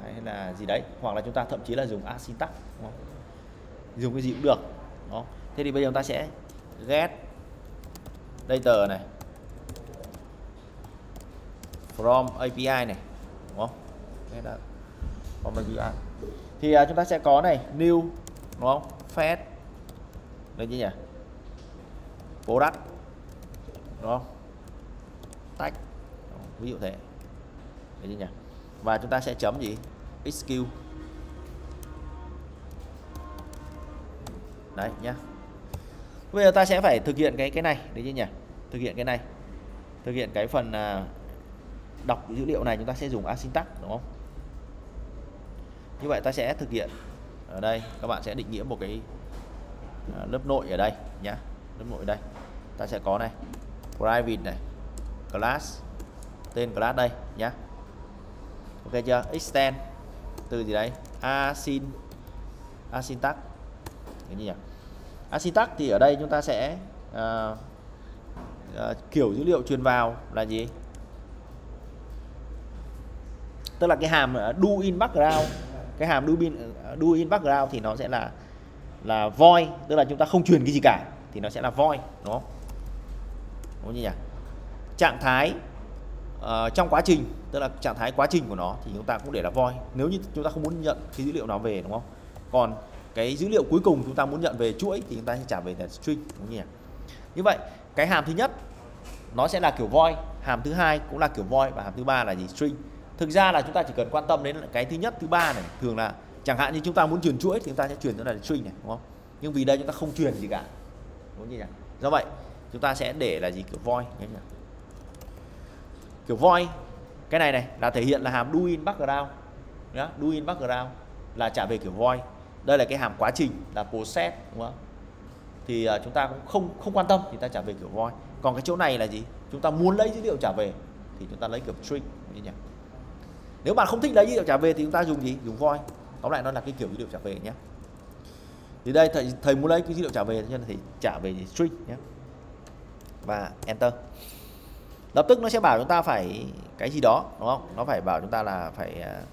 hay là gì đấy, hoặc là chúng ta thậm chí là dùng AsyncTask, đúng không? Dùng cái gì cũng được, đúng không? Thế thì bây giờ chúng ta sẽ get data này from a pê i này, đúng không? Get data from a pê i. Thì chúng ta sẽ có này new, đúng không? Fetch đây chứ nhỉ? Product, đúng không? Tag, ví dụ thế. Đấy chứ nhỉ? Và chúng ta sẽ chấm gì? Execute. Đấy nhá. Bây giờ ta sẽ phải thực hiện cái cái này, đấy chứ nhỉ? Thực hiện cái này. Thực hiện cái phần à, đọc dữ liệu này, chúng ta sẽ dùng AsyncTask, đúng không? Như vậy ta sẽ thực hiện ở đây, các bạn sẽ định nghĩa một cái à, lớp nội ở đây nhá. Lớp nội ở đây. Ta sẽ có này, private này, class, tên class đây nhá. Ok chưa? Extend từ gì đấy? Asyn AsyncTask. Cái gì nhỉ? AsyncTask thì ở đây chúng ta sẽ uh, uh, kiểu dữ liệu truyền vào là gì? Tức là cái hàm do in background, cái hàm do in do in background thì nó sẽ là là void, tức là chúng ta không truyền cái gì cả thì nó sẽ là void, đúng không? Đúng như nhỉ? Trạng thái uh, trong quá trình, tức là trạng thái quá trình của nó thì chúng ta cũng để là void, nếu như chúng ta không muốn nhận cái dữ liệu nào về, đúng không? Còn cái dữ liệu cuối cùng chúng ta muốn nhận về chuỗi thì chúng ta sẽ trả về là string, đúng nhỉ? Như vậy cái hàm thứ nhất nó sẽ là kiểu void, hàm thứ hai cũng là kiểu void và hàm thứ ba là gì? String. Thực ra là chúng ta chỉ cần quan tâm đến cái thứ nhất, thứ ba này, thường là chẳng hạn như chúng ta muốn truyền chuỗi thì chúng ta sẽ truyền nó là string này, đúng không? Nhưng vì đây chúng ta không truyền gì cả, đúng nhỉ? Do vậy chúng ta sẽ để là gì? Kiểu void nhé. Kiểu void cái này này là thể hiện là hàm do in background nhá, do in background là trả về kiểu void. Đây là cái hàm quá trình là process, đúng không? Thì uh, chúng ta cũng không không quan tâm thì ta trả về kiểu void. Còn cái chỗ này là gì? Chúng ta muốn lấy dữ liệu trả về thì chúng ta lấy kiểu string như nhỉ. Nếu bạn không thích lấy dữ liệu trả về thì chúng ta dùng gì? Dùng void. Tóm lại nó là cái kiểu dữ liệu trả về nhé. Thì đây thầy thầy muốn lấy cái dữ liệu trả về nên thầy trả về gì? String nhé. Và enter. Lập tức nó sẽ bảo chúng ta phải cái gì đó, đúng không? Nó phải bảo chúng ta là phải uh,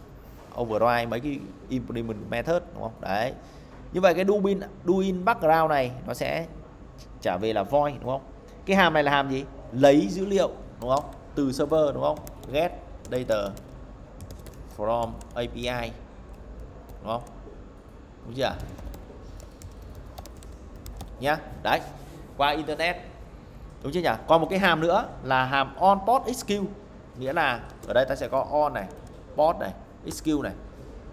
override mấy cái implement method, đúng không? Đấy. Như vậy cái do in, do in background này nó sẽ trả về là void, đúng không? Cái hàm này là hàm gì? Lấy dữ liệu, đúng không? Từ server, đúng không? Get data from a pê i, đúng không? Đúng chưa? Nhá, đấy. Qua internet, đúng chưa nhỉ? Còn một cái hàm nữa là hàm on port execute, nghĩa là ở đây ta sẽ có on này, port này, execute này,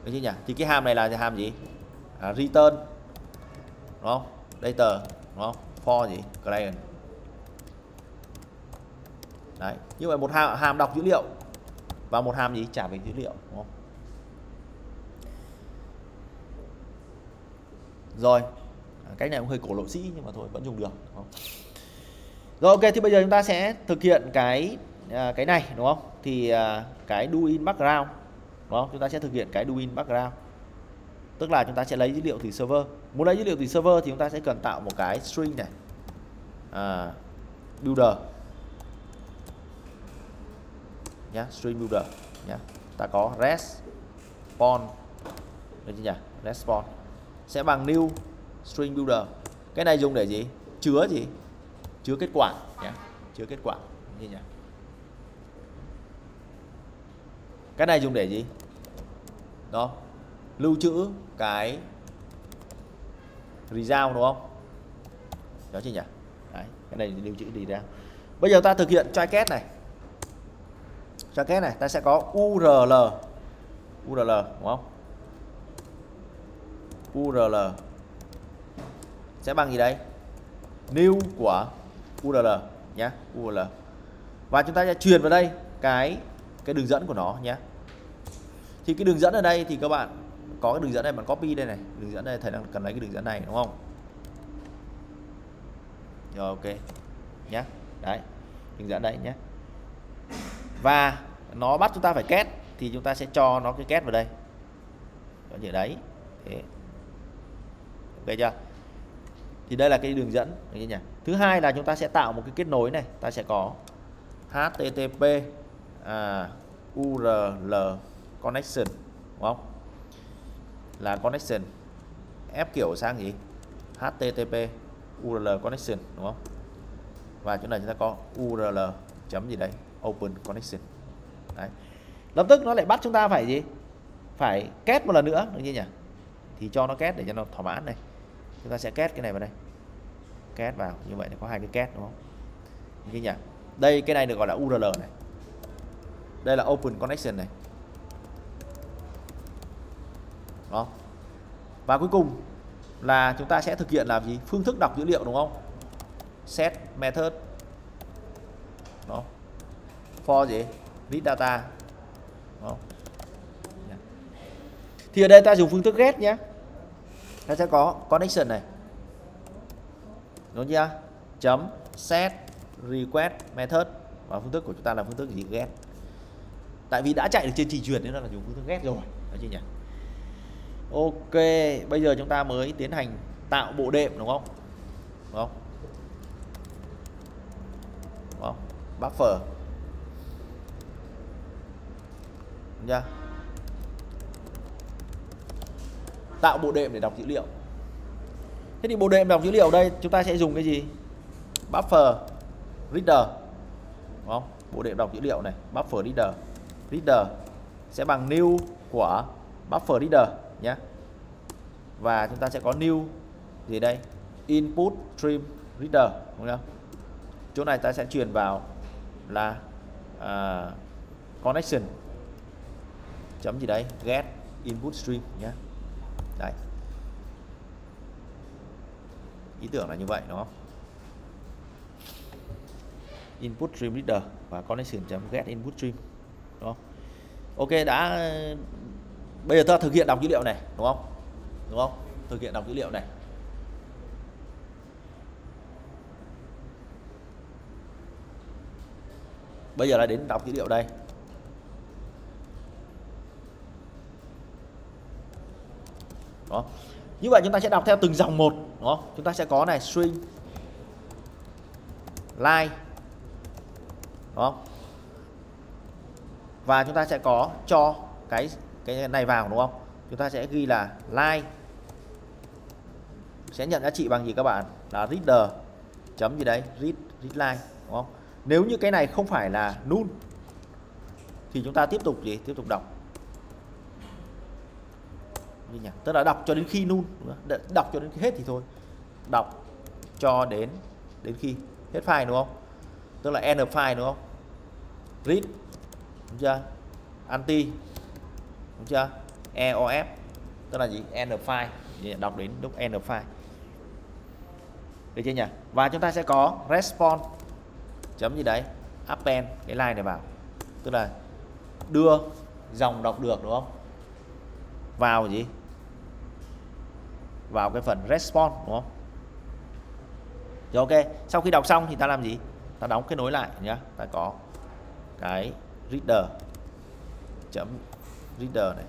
đúng chưa nhỉ? Thì cái hàm này là hàm gì? À, return, đúng không? Data, đúng không? For gì? Client. Đấy. Như vậy một hàm, hàm đọc dữ liệu và một hàm gì? Trả về dữ liệu, đúng không? Rồi, cách này cũng hơi cổ lộ sĩ nhưng mà thôi vẫn dùng được, đúng không? Rồi, ok, thì bây giờ chúng ta sẽ thực hiện cái à, cái này, đúng không? Thì à, cái do in background, đúng không? Chúng ta sẽ thực hiện cái do in background, tức là chúng ta sẽ lấy dữ liệu từ server, Muốn lấy dữ liệu từ server thì chúng ta sẽ cần tạo một cái string này, à, builder nhá, string builder nhá. Ta có response, được chưa nhỉ? Response sẽ bằng new string builder. Cái này dùng để gì? Chứa gì? Chứa kết quả nhá, chứa kết quả như nhỉ. Cái này dùng để gì? Đó, lưu trữ cái result đúng không? Đó chứ nhỉ? Đấy, cái này lưu trữ result. Bây giờ ta thực hiện try catch này. Try catch này, ta sẽ có u rờ lờ. u rờ lờ đúng không? u rờ lờ sẽ bằng gì đấy? New của u rờ lờ nhá, u rờ lờ. Và chúng ta sẽ truyền vào đây cái cái đường dẫn của nó nhé. Thì cái đường dẫn ở đây thì các bạn có cái đường dẫn này, bạn copy đây này, đường dẫn này thầy đang cần lấy cái đường dẫn này đúng không? Rồi ok nhé, đấy đường dẫn đây nhé. Và nó bắt chúng ta phải kết thì chúng ta sẽ cho nó cái kết vào đây. Đó như đấy. Thế. Ok chưa? Thì đây là cái đường dẫn như nhỉ. Thứ hai là chúng ta sẽ tạo một cái kết nối này, ta sẽ có http À, URLConnection đúng không? Là connection ép kiểu sang gì? HTTP URLConnection đúng không? Và chỗ này chúng ta có URL chấm gì đấy? Open connection. Đấy. Lập tức nó lại bắt chúng ta phải gì? Phải kết một lần nữa đúng như nhỉ? Thì cho nó kết để cho nó thỏa mãn này. Chúng ta sẽ kết cái này vào đây. Kết vào, như vậy thì có hai cái kết đúng không? Như nhỉ? Đây cái này được gọi là u rờ lờ này. Đây là open connection này. Đó. Và cuối cùng là chúng ta sẽ thực hiện làm gì? Phương thức đọc dữ liệu đúng không? Set method. Đó. For gì? Read data. Đó. Thì ở đây ta dùng phương thức get nhé. Ta sẽ có connection này. Đúng chưa? Chấm set request method. Và phương thức của chúng ta là phương thức gì? Get. Tại vì đã chạy được trên trình duyệt nên là dùng phương thức get rồi, đó chứ nhỉ? Ok, bây giờ chúng ta mới tiến hành tạo bộ đệm đúng không? Đúng không? Đúng không? Buffer. Đúng chưa? Tạo bộ đệm để đọc dữ liệu. Thế thì bộ đệm đọc dữ liệu đây chúng ta sẽ dùng cái gì? Buffer reader. Đúng không? Bộ đệm đọc dữ liệu này, buffer reader. Reader sẽ bằng new của buffer reader nhé. Và chúng ta sẽ có new gì đây? Input stream reader đúng không? Chỗ này ta sẽ truyền vào là uh, connection chấm gì đấy? Get input stream nhé. Đấy. Ý tưởng là như vậy đúng không? Input stream reader và connection chấm get input stream. Đúng không? Ok, đã bây giờ ta thực hiện đọc dữ liệu này đúng không? Đúng không? Thực hiện đọc dữ liệu này. Bây giờ là đến đọc dữ liệu đây. Đó. Như vậy chúng ta sẽ đọc theo từng dòng một, đúng không? Chúng ta sẽ có này string line. Đúng không? Và chúng ta sẽ có cho cái cái này vào đúng không? Chúng ta sẽ ghi là line sẽ nhận giá trị bằng gì các bạn? Là reader chấm gì đấy? Read read line đúng không? Nếu như cái này không phải là null thì chúng ta tiếp tục gì? Tiếp tục đọc. Như nhỉ? Tức là đọc cho đến khi null, đọc cho đến khi hết thì thôi. Đọc cho đến đến khi hết file đúng không? Tức là end file đúng không? Read đúng chưa? Anti đúng chưa? e o ép tức là gì? End file, đọc đến lúc end file. Được chưa nhỉ? Và chúng ta sẽ có response chấm gì đấy? Append cái line này vào. Tức là đưa dòng đọc được đúng không? Vào gì? Vào cái phần response đúng không? Rồi ok, sau khi đọc xong thì ta làm gì? Ta đóng kết nối lại nhá. Ta có cái reader chấm reader này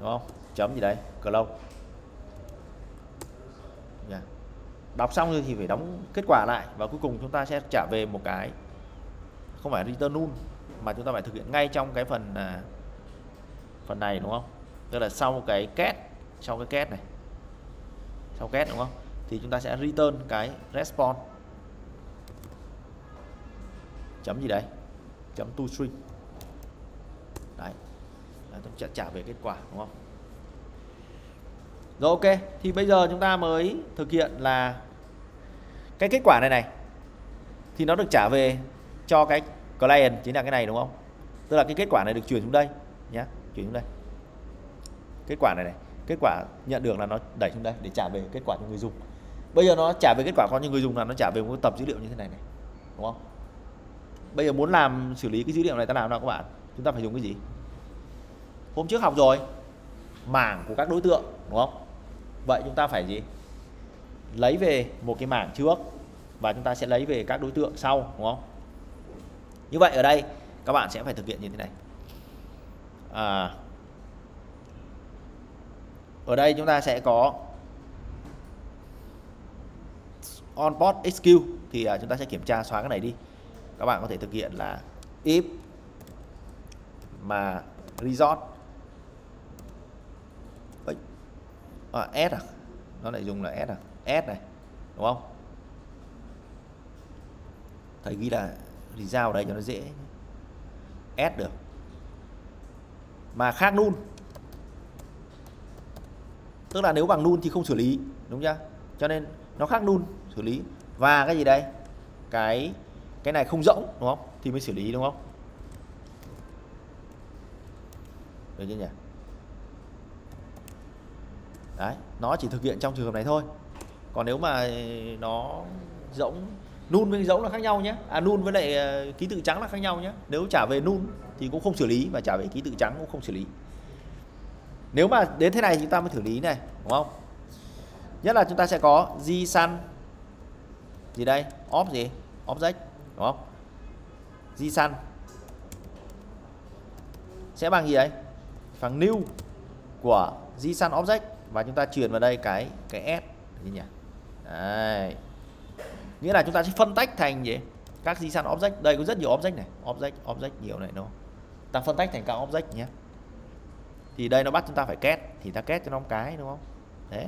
đúng không? Chấm gì đấy? Close đọc xong rồi thì phải đóng kết quả lại, và cuối cùng chúng ta sẽ trả về một cái không phải return null mà chúng ta phải thực hiện ngay trong cái phần phần này, đúng không? Tức là sau cái get, sau cái get này, sau get đúng không? Thì chúng ta sẽ return cái response chấm gì đấy, chấm toString đấy, chúng ta trả về kết quả, đúng không? Rồi, ok, thì bây giờ chúng ta mới thực hiện là cái kết quả này này thì nó được trả về cho cái client, chính là cái này, đúng không? Tức là cái kết quả này được chuyển xuống đây nhé, chuyển xuống đây. Kết quả này này, kết quả nhận được là nó đẩy xuống đây để trả về kết quả cho người dùng. Bây giờ nó trả về kết quả cho người dùng là nó trả về một tập dữ liệu như thế này này, đúng không? Bây giờ muốn làm xử lý cái dữ liệu này ta làm nào các bạn? Chúng ta phải dùng cái gì? Hôm trước học rồi, mảng của các đối tượng, đúng không? Vậy chúng ta phải gì? Lấy về một cái mảng trước và chúng ta sẽ lấy về các đối tượng sau, đúng không? Như vậy ở đây các bạn sẽ phải thực hiện như thế này. À, ở đây chúng ta sẽ có onPod xq thì chúng ta sẽ kiểm tra xóa cái này đi. Các bạn có thể thực hiện là if mà result à, s à, nó lại dùng là s à, s này, đúng không? Thầy ghi là result đây cho nó dễ, s được mà khác null, tức là nếu bằng null thì không xử lý, đúng chưa? Cho nên nó khác null xử lý, và cái gì đây, cái cái này không rỗng, đúng không? Thì mới xử lý, đúng không? Được chưa nhỉ? Đấy, nó chỉ thực hiện trong trường hợp này thôi. Còn nếu mà nó rỗng, null với rỗng là khác nhau nhé. À, null với lại ký tự trắng là khác nhau nhé. Nếu trả về null thì cũng không xử lý, và trả về ký tự trắng cũng không xử lý. Nếu mà đến thế này chúng ta mới xử lý này, đúng không? Nhất là chúng ta sẽ có JSON gì đây, ob gì, object, đúng không? JSON sẽ bằng gì đấy? Bằng new của JSON object, và chúng ta truyền vào đây cái cái s gì nhỉ? Đấy. Nghĩa là chúng ta sẽ phân tách thành gì? Các JSON object, đây có rất nhiều object này, object, object nhiều này nó. Ta phân tách thành các object nhé. Thì đây nó bắt chúng ta phải kết, thì ta kết cho nó một cái, đúng không? Đấy.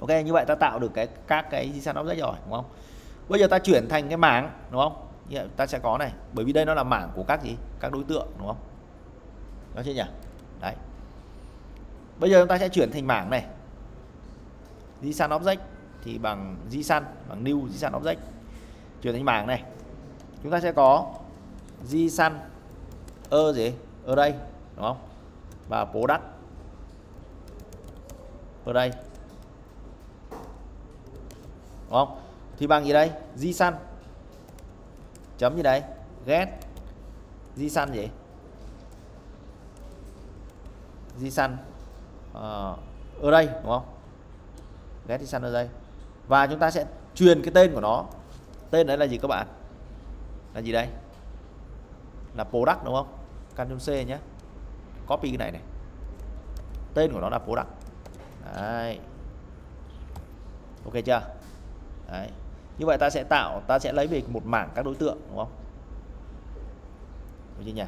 Ok, như vậy ta tạo được cái các cái JSON object rồi, đúng không? Bây giờ ta chuyển thành cái mảng, đúng không? Như vậy ta sẽ có này, bởi vì đây nó là mảng của các gì? Các đối tượng, đúng không? Đó chứ nhỉ? Đấy. Bây giờ chúng ta sẽ chuyển thành mảng này. JSON object thì bằng JSON, bằng new JSON object. Chuyển thành mảng này. Chúng ta sẽ có JSON ơ gì? Ở đây, đúng không? Và product ở đây. Đúng không? Thì bằng gì đây? JSON chấm gì đấy? Get JSON gì? JSON ở uh, đây, đúng không? Get JSON ở đây. Và chúng ta sẽ truyền cái tên của nó. Tên đấy là gì các bạn? Là gì đây? Là product, đúng không? Control C nhé. Copy cái này này. Tên của nó là product. Đấy. Ok chưa? Đấy. Như vậy ta sẽ tạo, ta sẽ lấy về một mảng các đối tượng, đúng không? Được chưa nhỉ?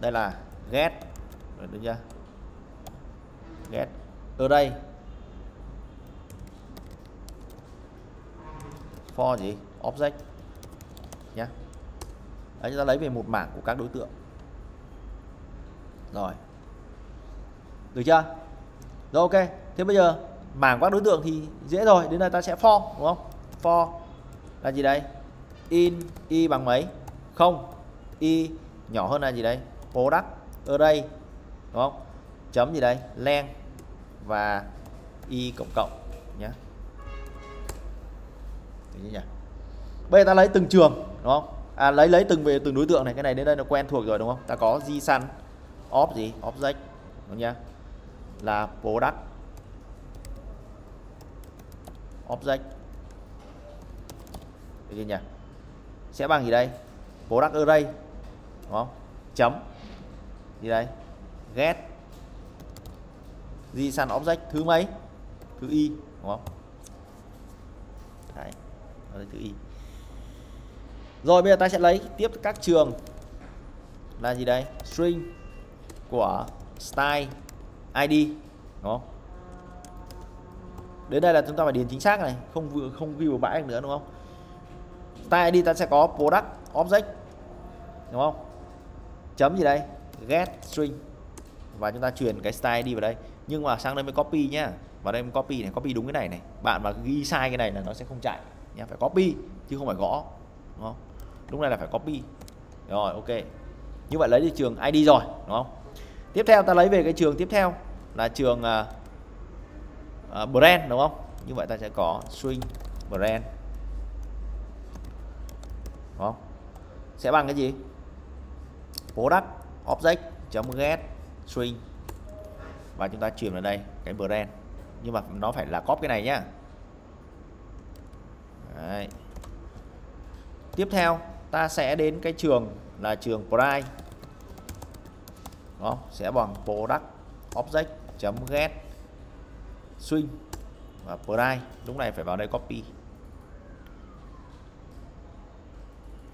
Đây là get, được chưa? Get array for gì? Object nhá. Đấy, chúng ta lấy về một mảng của các đối tượng. Rồi. Được chưa? Rồi, ok. Thế bây giờ mảng các đối tượng thì dễ rồi, đến đây ta sẽ for, đúng không? For là gì đây? In y bằng mấy? Không. Y nhỏ hơn là gì đây? Product array, đúng không? Chấm gì đây? Len và y cộng cộng nhé. Bây giờ ta lấy từng trường, đúng không? À, lấy lấy từng về từng đối tượng này, cái này đến đây nó quen thuộc rồi, đúng không? Ta có JSON ob gì? Object, đúng nhá. Là product object. Được chưa nhỉ? Sẽ bằng gì đây? Product array, đúng không? Chấm gì đây? Get JSON object thứ mấy? Thứ y, đúng không? Đấy, nó lấy từ y. Rồi bây giờ ta sẽ lấy tiếp các trường là gì đây? String của style i đê, đúng không? Đến đây là chúng ta phải điền chính xác này, không vừa không ghi vào bãi nữa, đúng không? Style i đê ta sẽ có product object, đúng không? Chấm gì đây? Get string, và chúng ta chuyển cái style i đê vào đây. Nhưng mà sang đây mới copy nhá. Vào đây mới copy này, copy đúng cái này này. Bạn mà ghi sai cái này là nó sẽ không chạy nhá, phải copy chứ không phải gõ, đúng không? Lúc này là phải copy. Rồi, ok. Như vậy lấy được trường i đê rồi, đúng không? Tiếp theo ta lấy về cái trường tiếp theo là trường uh, uh, brand, đúng không? Như vậy ta sẽ có string brand, đúng không? Sẽ bằng cái gì? Product object chấm get string, và chúng ta chuyển vào đây cái brand, nhưng mà nó phải là copy cái này nhá. Đấy. Tiếp theo ta sẽ đến cái trường là trường price, nó sẽ bằng product object chấm get string và price, lúc này phải vào đây copy.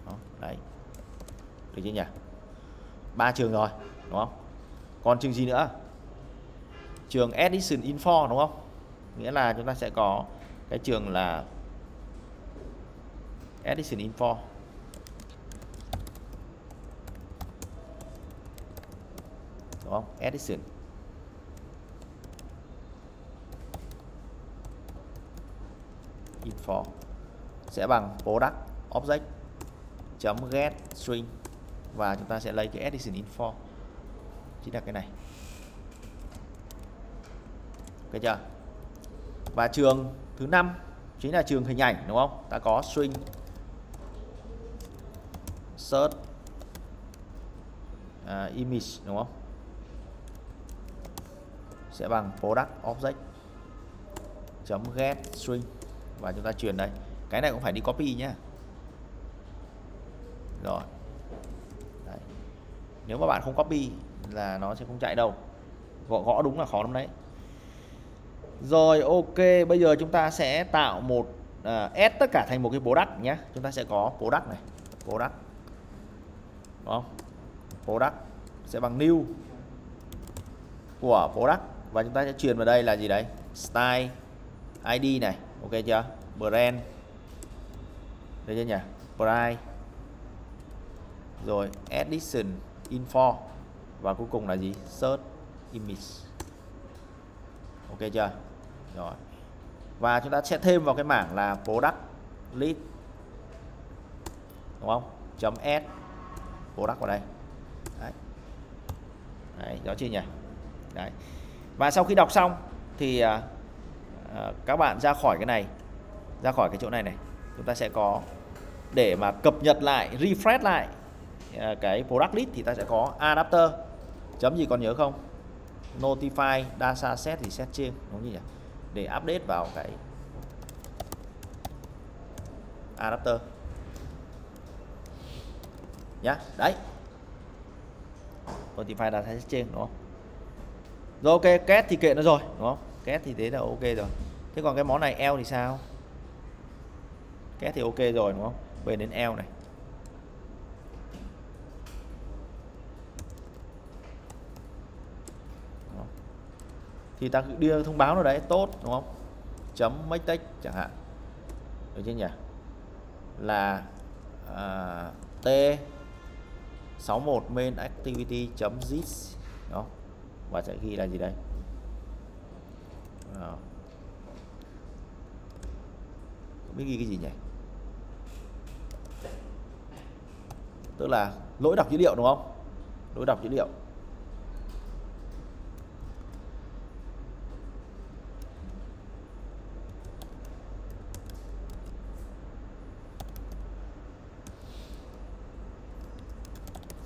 Đó, đấy, được chưa nhỉ? Ba trường rồi, đúng không? Còn trường gì nữa? Trường addition info, đúng không? Nghĩa là chúng ta sẽ có cái trường là addition info. Đúng không? Addition. Info sẽ bằng product object chấm get string, và chúng ta sẽ lấy cái addition info chính là cái này. Ok chưa? Và trường thứ năm chính là trường hình ảnh, đúng không? Ta có string search uh, image, đúng không? Sẽ bằng product object chấm get string, và chúng ta truyền đây. Cái này cũng phải đi copy nhá. Rồi. Đấy. Nếu mà bạn không copy là nó sẽ không chạy đâu. Gõ gõ đúng là khó lắm đấy. Rồi, ok, bây giờ chúng ta sẽ tạo một uh, add tất cả thành một cái product nhé. Chúng ta sẽ có product này, product. Đúng không? Product sẽ bằng new của product, và chúng ta sẽ truyền vào đây là gì đấy? Style i đê này, ok chưa? Brand. Được chưa nhỉ? Price. Rồi addition info, và cuối cùng là gì? Search image. Ok chưa? Rồi. Và chúng ta sẽ thêm vào cái mảng là product list, đúng không? Chấm add product vào đây. Đấy. Đấy, rõ chưa nhỉ? Đấy. Và sau khi đọc xong thì à, à, các bạn ra khỏi cái này, ra khỏi cái chỗ này này, chúng ta sẽ có để mà cập nhật lại, refresh lại à, cái product list thì ta sẽ có adapter chấm gì còn nhớ không? Notify dataset thì set trên, đúng như nhỉ? Để update vào cái adapter nhá. Đấy. Notify dataset trên, đúng không? Rồi, ok, kết thì kệ nó rồi, đúng không? Kết thì thế là ok rồi. Thế còn cái món này L thì sao? Kết thì ok rồi, đúng không? Về đến L này. Thì ta đưa thông báo nó đấy, tốt, đúng không? Chấm make text chẳng hạn. Được chưa nhỉ? Là uh, T sáu mươi mốt main activity chấm this, đó. Và sẽ ghi là gì đây? Đó. Không biết ghi cái gì nhỉ? Tức là lỗi đọc dữ liệu, đúng không? Lỗi đọc dữ liệu.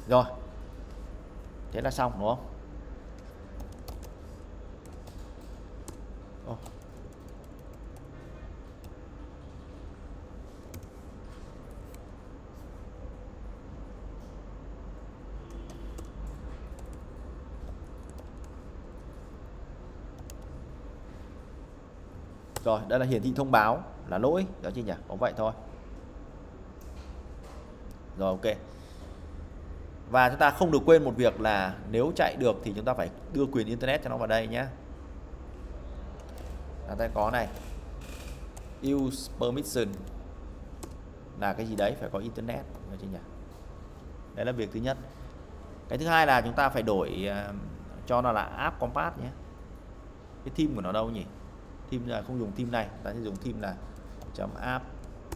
Rồi. Thế là xong, đúng không? Ồ. Rồi, đây là hiển thị thông báo là lỗi đó chứ nhỉ, có vậy thôi. Rồi ok. Và chúng ta không được quên một việc là nếu chạy được thì chúng ta phải đưa quyền internet cho nó vào đây nhé. Chúng ta có này, use permission là cái gì đấy phải có internet ở trên nhà. Đấy là việc thứ nhất. Cái thứ hai là chúng ta phải đổi cho nó là app compat nhé. Cái theme của nó đâu nhỉ? Theme là không dùng theme này, ta sẽ dùng theme là .app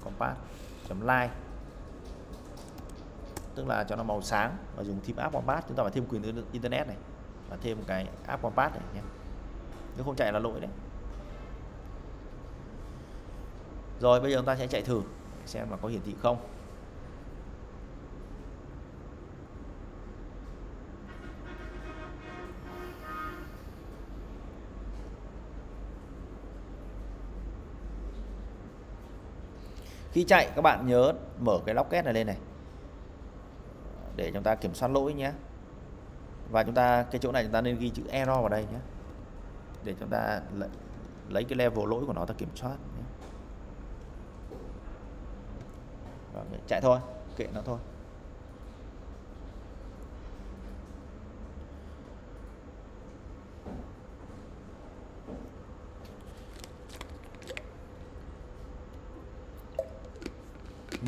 compat .live, tức là cho nó màu sáng, và dùng theme app compat. Chúng ta phải thêm quyền internet này và thêm cái app compat này nhé. Nếu không chạy là lỗi đấy. Rồi bây giờ chúng ta sẽ chạy thử xem là có hiển thị không. Khi chạy các bạn nhớ mở cái locket này lên này để chúng ta kiểm soát lỗi nhé. Và chúng ta cái chỗ này chúng ta nên ghi chữ error vào đây nhé, để chúng ta lấy, lấy cái level lỗi của nó ta kiểm soát nhé. Chạy thôi, kệ nó thôi.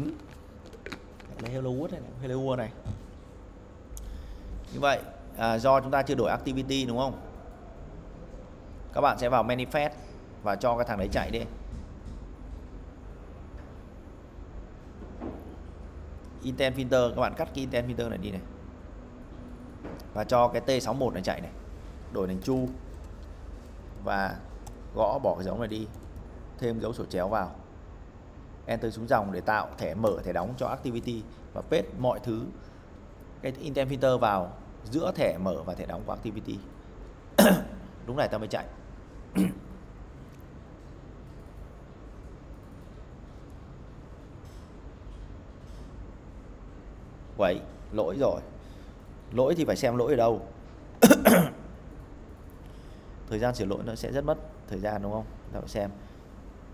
Ừ. Hello World này, Hello World này. Như vậy à, do chúng ta chưa đổi activity đúng không? Các bạn sẽ vào manifest và cho cái thằng đấy chạy đi. Intent filter, các bạn cắt cái intent filter này đi này. Và cho cái T sáu mốt này chạy này. Đổi thành chu. Và gõ bỏ cái dấu này đi. Thêm dấu sổ chéo vào. Enter xuống dòng để tạo thẻ mở, thẻ đóng cho activity. Và paste mọi thứ, cái intent filter vào giữa thẻ mở và thẻ đóng của activity. Đúng này ta mới chạy. Vậy lỗi rồi. Lỗi thì phải xem lỗi ở đâu. Thời gian sửa lỗi nó sẽ rất mất thời gian đúng không? Ta phải xem.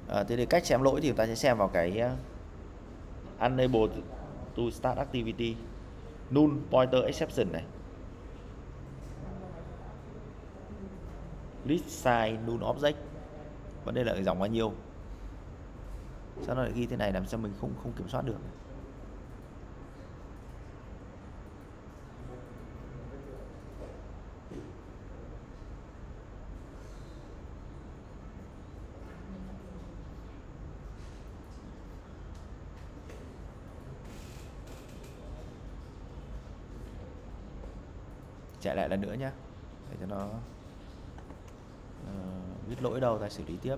À, thế thì cách xem lỗi thì chúng ta sẽ xem vào cái uh, Unable to Start Activity, Null Pointer Exception này, List Size Null Object. Vấn đề là cái dòng bao nhiêu? Sao nó lại ghi thế này làm sao mình không không kiểm soát được? Chạy lại lần nữa nhé, để cho nó uh, biết lỗi đâu ta xử lý tiếp.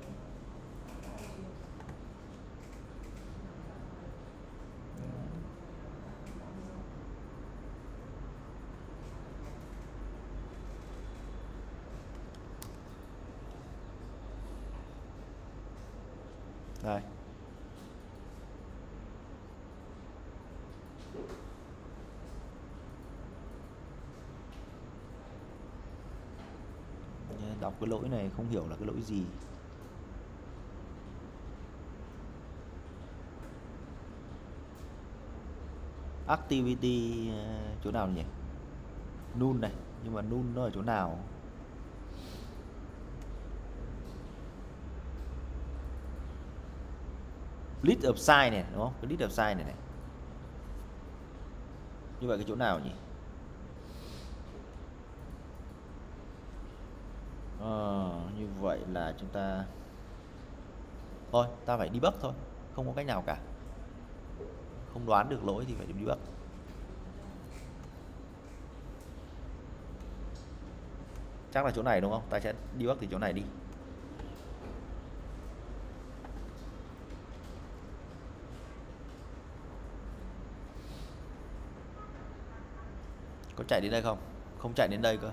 Rồi. Đọc cái lỗi này không hiểu là cái lỗi gì. Activity chỗ nào nhỉ? Null này, nhưng mà null nó ở chỗ nào? List of size này đúng không? Cái list of size này này. Như vậy cái chỗ nào nhỉ? Ờ, như vậy là chúng ta thôi, ta phải debug thôi, không có cách nào cả. Không đoán được lỗi thì phải debug. Chắc là chỗ này đúng không? Ta sẽ debug từ chỗ này đi. Có chạy đến đây không? Không chạy đến đây cơ.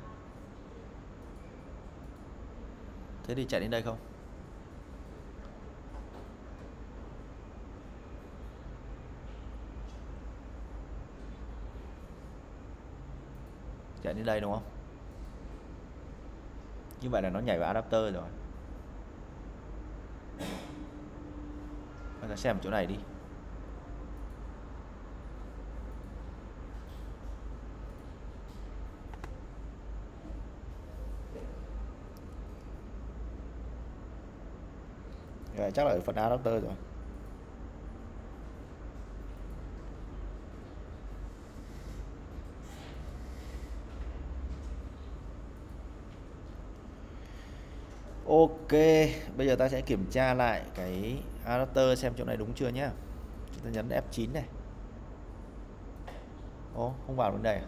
Thế thì chạy đến đây không? Chạy đến đây đúng không? Như vậy là nó nhảy vào adapter rồi. ta xem chỗ này đi. Rồi, chắc là ở phần adapter rồi. Ok, bây giờ ta sẽ kiểm tra lại cái adapter xem chỗ này đúng chưa nhá. Chúng ta nhấn F chín này. Ồ, không vào vấn đề à?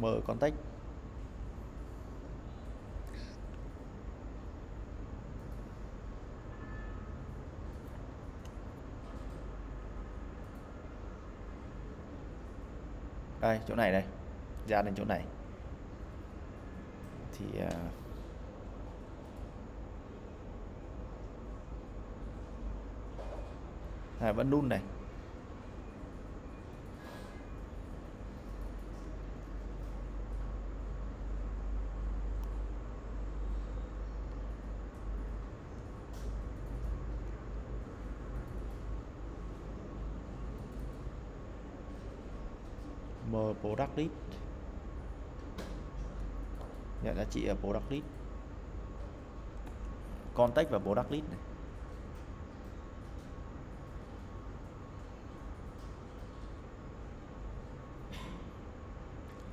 Mở context. Đây, chỗ này đây, ra đến chỗ này thì uh... à, vẫn đun này. Product list, nhận giá trị ở product list, context và product list này.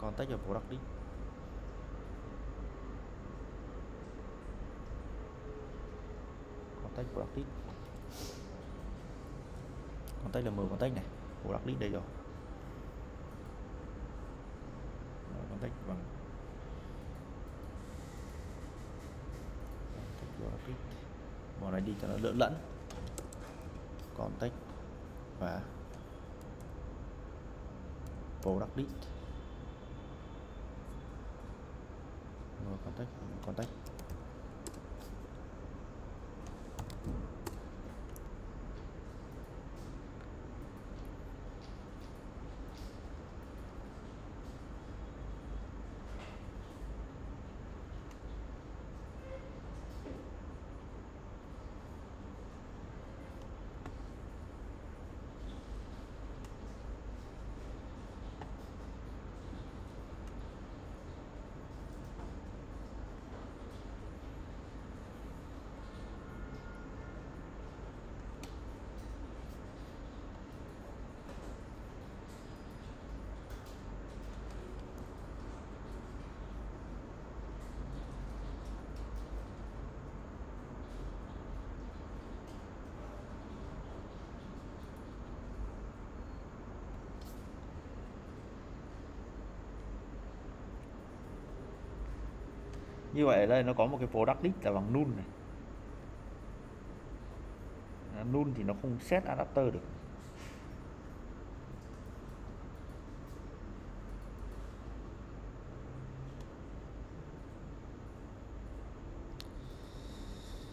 Context và product list. Context product list. Context là mở context này, product list đây rồi. Context bằng bỏ này đi cho nó đỡ lẫn. Context và product list. Context, context. Như vậy ở đây nó có một cái product list là bằng null này. Null thì nó không set adapter được.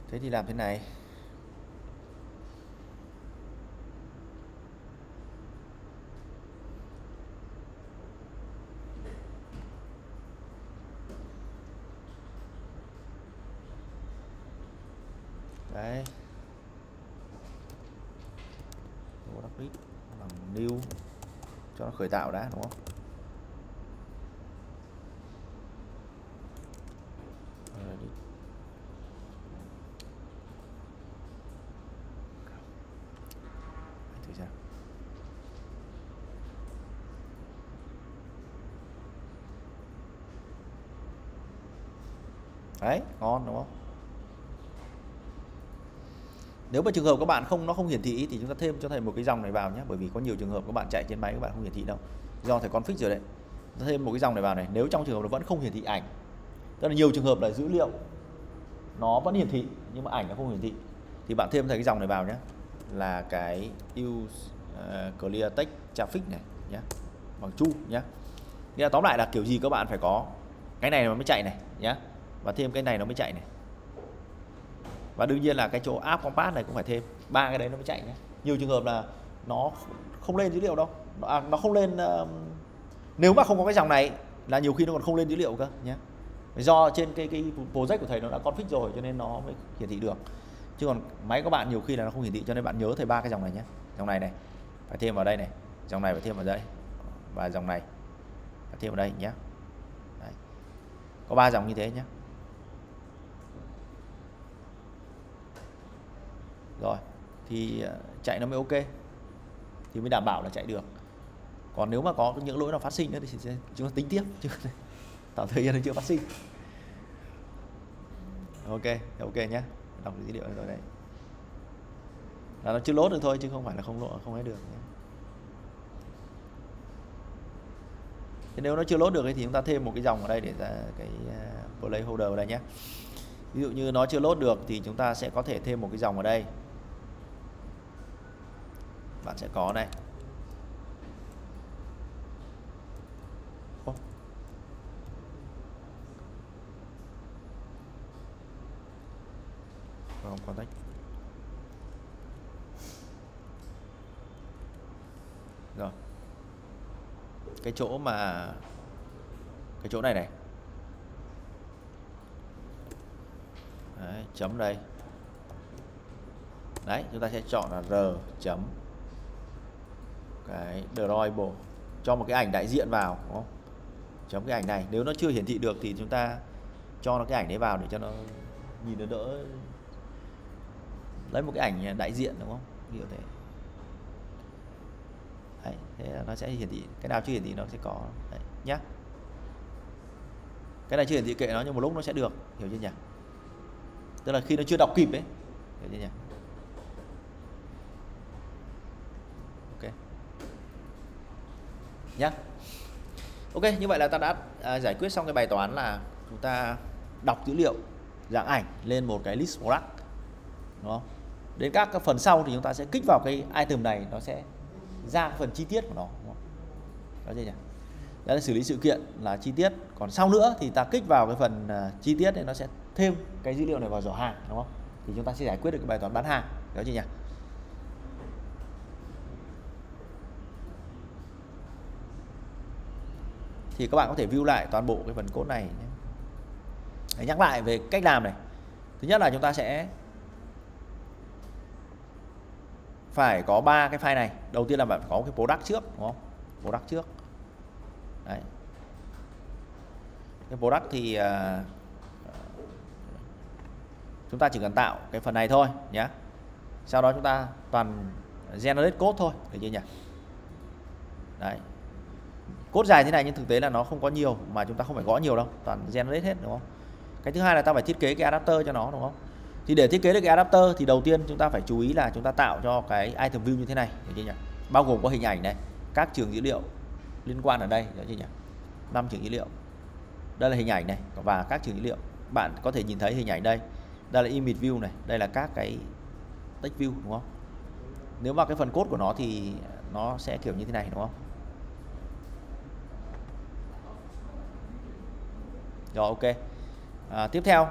Thế thì làm thế này. Đấy, product list bằng new cho nó khởi tạo đã, đúng không? Đấy, ngon đúng không? Nếu mà trường hợp các bạn không nó không hiển thị thì chúng ta thêm cho thầy một cái dòng này vào nhé, bởi vì có nhiều trường hợp các bạn chạy trên máy các bạn không hiển thị đâu, do thầy config rồi đấy. Ta thêm một cái dòng này vào này, nếu trong trường hợp nó vẫn không hiển thị ảnh, tức là nhiều trường hợp là dữ liệu nó vẫn hiển thị nhưng mà ảnh nó không hiển thị, thì bạn thêm thầy cái dòng này vào nhé, là cái use uh, clear text traffic này nhé, bằng chu nhé. Nghĩa là tóm lại là kiểu gì các bạn phải có cái này nó mới chạy này nhé, và thêm cái này nó mới chạy này. Và đương nhiên là cái chỗ app compass này cũng phải thêm. ba cái đấy nó mới chạy nhé. Nhiều trường hợp là nó không lên dữ liệu đâu, à, nó không lên. Uh, nếu mà không có cái dòng này là nhiều khi nó còn không lên dữ liệu cơ nhé. Do trên cái cái project của thầy nó đã config rồi cho nên nó mới hiển thị được. Chứ còn máy các bạn nhiều khi là nó không hiển thị, cho nên bạn nhớ thầy ba cái dòng này nhé. Dòng này này phải thêm vào đây này, dòng này phải thêm vào đây, và dòng này phải thêm vào đây nhé. Đấy. Có ba dòng như thế nhé. Rồi thì chạy nó mới ok, thì mới đảm bảo là chạy được. Còn nếu mà có những lỗi nào phát sinh nữa thì chúng ta tính tiếp, chứ tạm thời nó chưa phát sinh. Ok, ok nhé. Đọc dữ liệu rồi đấy. Là nó chưa load được thôi, chứ không phải là không lộ, không ấy được nhé. Thế nếu nó chưa load được thì chúng ta thêm một cái dòng ở đây để ra cái placeholder ở đây nhé. Ví dụ như nó chưa load được thì chúng ta sẽ có thể thêm một cái dòng ở đây. Bạn sẽ có này. Không có đấy. Rồi. Cái chỗ mà cái chỗ này này. Đấy, chấm đây. Đấy, chúng ta sẽ chọn là R chấm cái drawable, cho một cái ảnh đại diện vào, đúng không? Chấm cái ảnh này, nếu nó chưa hiển thị được thì chúng ta cho nó cái ảnh đấy vào để cho nó nhìn nó đỡ. Lấy một cái ảnh đại diện, đúng không? Ví dụ thế. Đấy, thế là nó sẽ hiển thị, cái nào chưa hiển thị nó sẽ có đấy, nhá. Cái này chưa hiển thị kệ nó, nhưng một lúc nó sẽ được, hiểu chưa nhỉ? Tức là khi nó chưa đọc kịp ấy, hiểu chưa nhỉ? Ok. Nhá. Ok, như vậy là ta đã à, giải quyết xong cái bài toán là chúng ta đọc dữ liệu dạng ảnh lên một cái list product, đúng không? Đến các cái phần sau thì chúng ta sẽ kích vào cái item này, nó sẽ ra phần chi tiết của nó, đúng không? Đó chưa nhỉ? Đó là xử lý sự kiện là chi tiết. Còn sau nữa thì ta kích vào cái phần uh, chi tiết thì nó sẽ thêm cái dữ liệu này vào giỏ hàng, đúng không? Thì chúng ta sẽ giải quyết được cái bài toán bán hàng, đó chưa nhỉ? Thì các bạn có thể view lại toàn bộ cái phần code này nhé. Để nhắc lại về cách làm này. Thứ nhất là chúng ta sẽ phải có ba cái file này. Đầu tiên là bạn có cái product trước, đúng không? Product trước. Đấy. Cái product thì uh, chúng ta chỉ cần tạo cái phần này thôi nhé. Sau đó chúng ta toàn generate code thôi, được chưa nhỉ? Đấy. Code dài thế này nhưng thực tế là nó không có nhiều, mà chúng ta không phải gõ nhiều đâu, toàn generate hết, đúng không? Cái thứ hai là ta phải thiết kế cái adapter cho nó, đúng không? Thì để thiết kế được cái adapter thì đầu tiên chúng ta phải chú ý là chúng ta tạo cho cái item view như thế này, được chưa nhỉ? Bao gồm có hình ảnh này, các trường dữ liệu liên quan ở đây, được chưa nhỉ? năm trường dữ liệu. Đây là hình ảnh này và các trường dữ liệu. Bạn có thể nhìn thấy hình ảnh đây. Đây là image view này, đây là các cái text view, đúng không? Nếu mà cái phần code của nó thì nó sẽ kiểu như thế này, đúng không? Rồi, ok. À, tiếp theo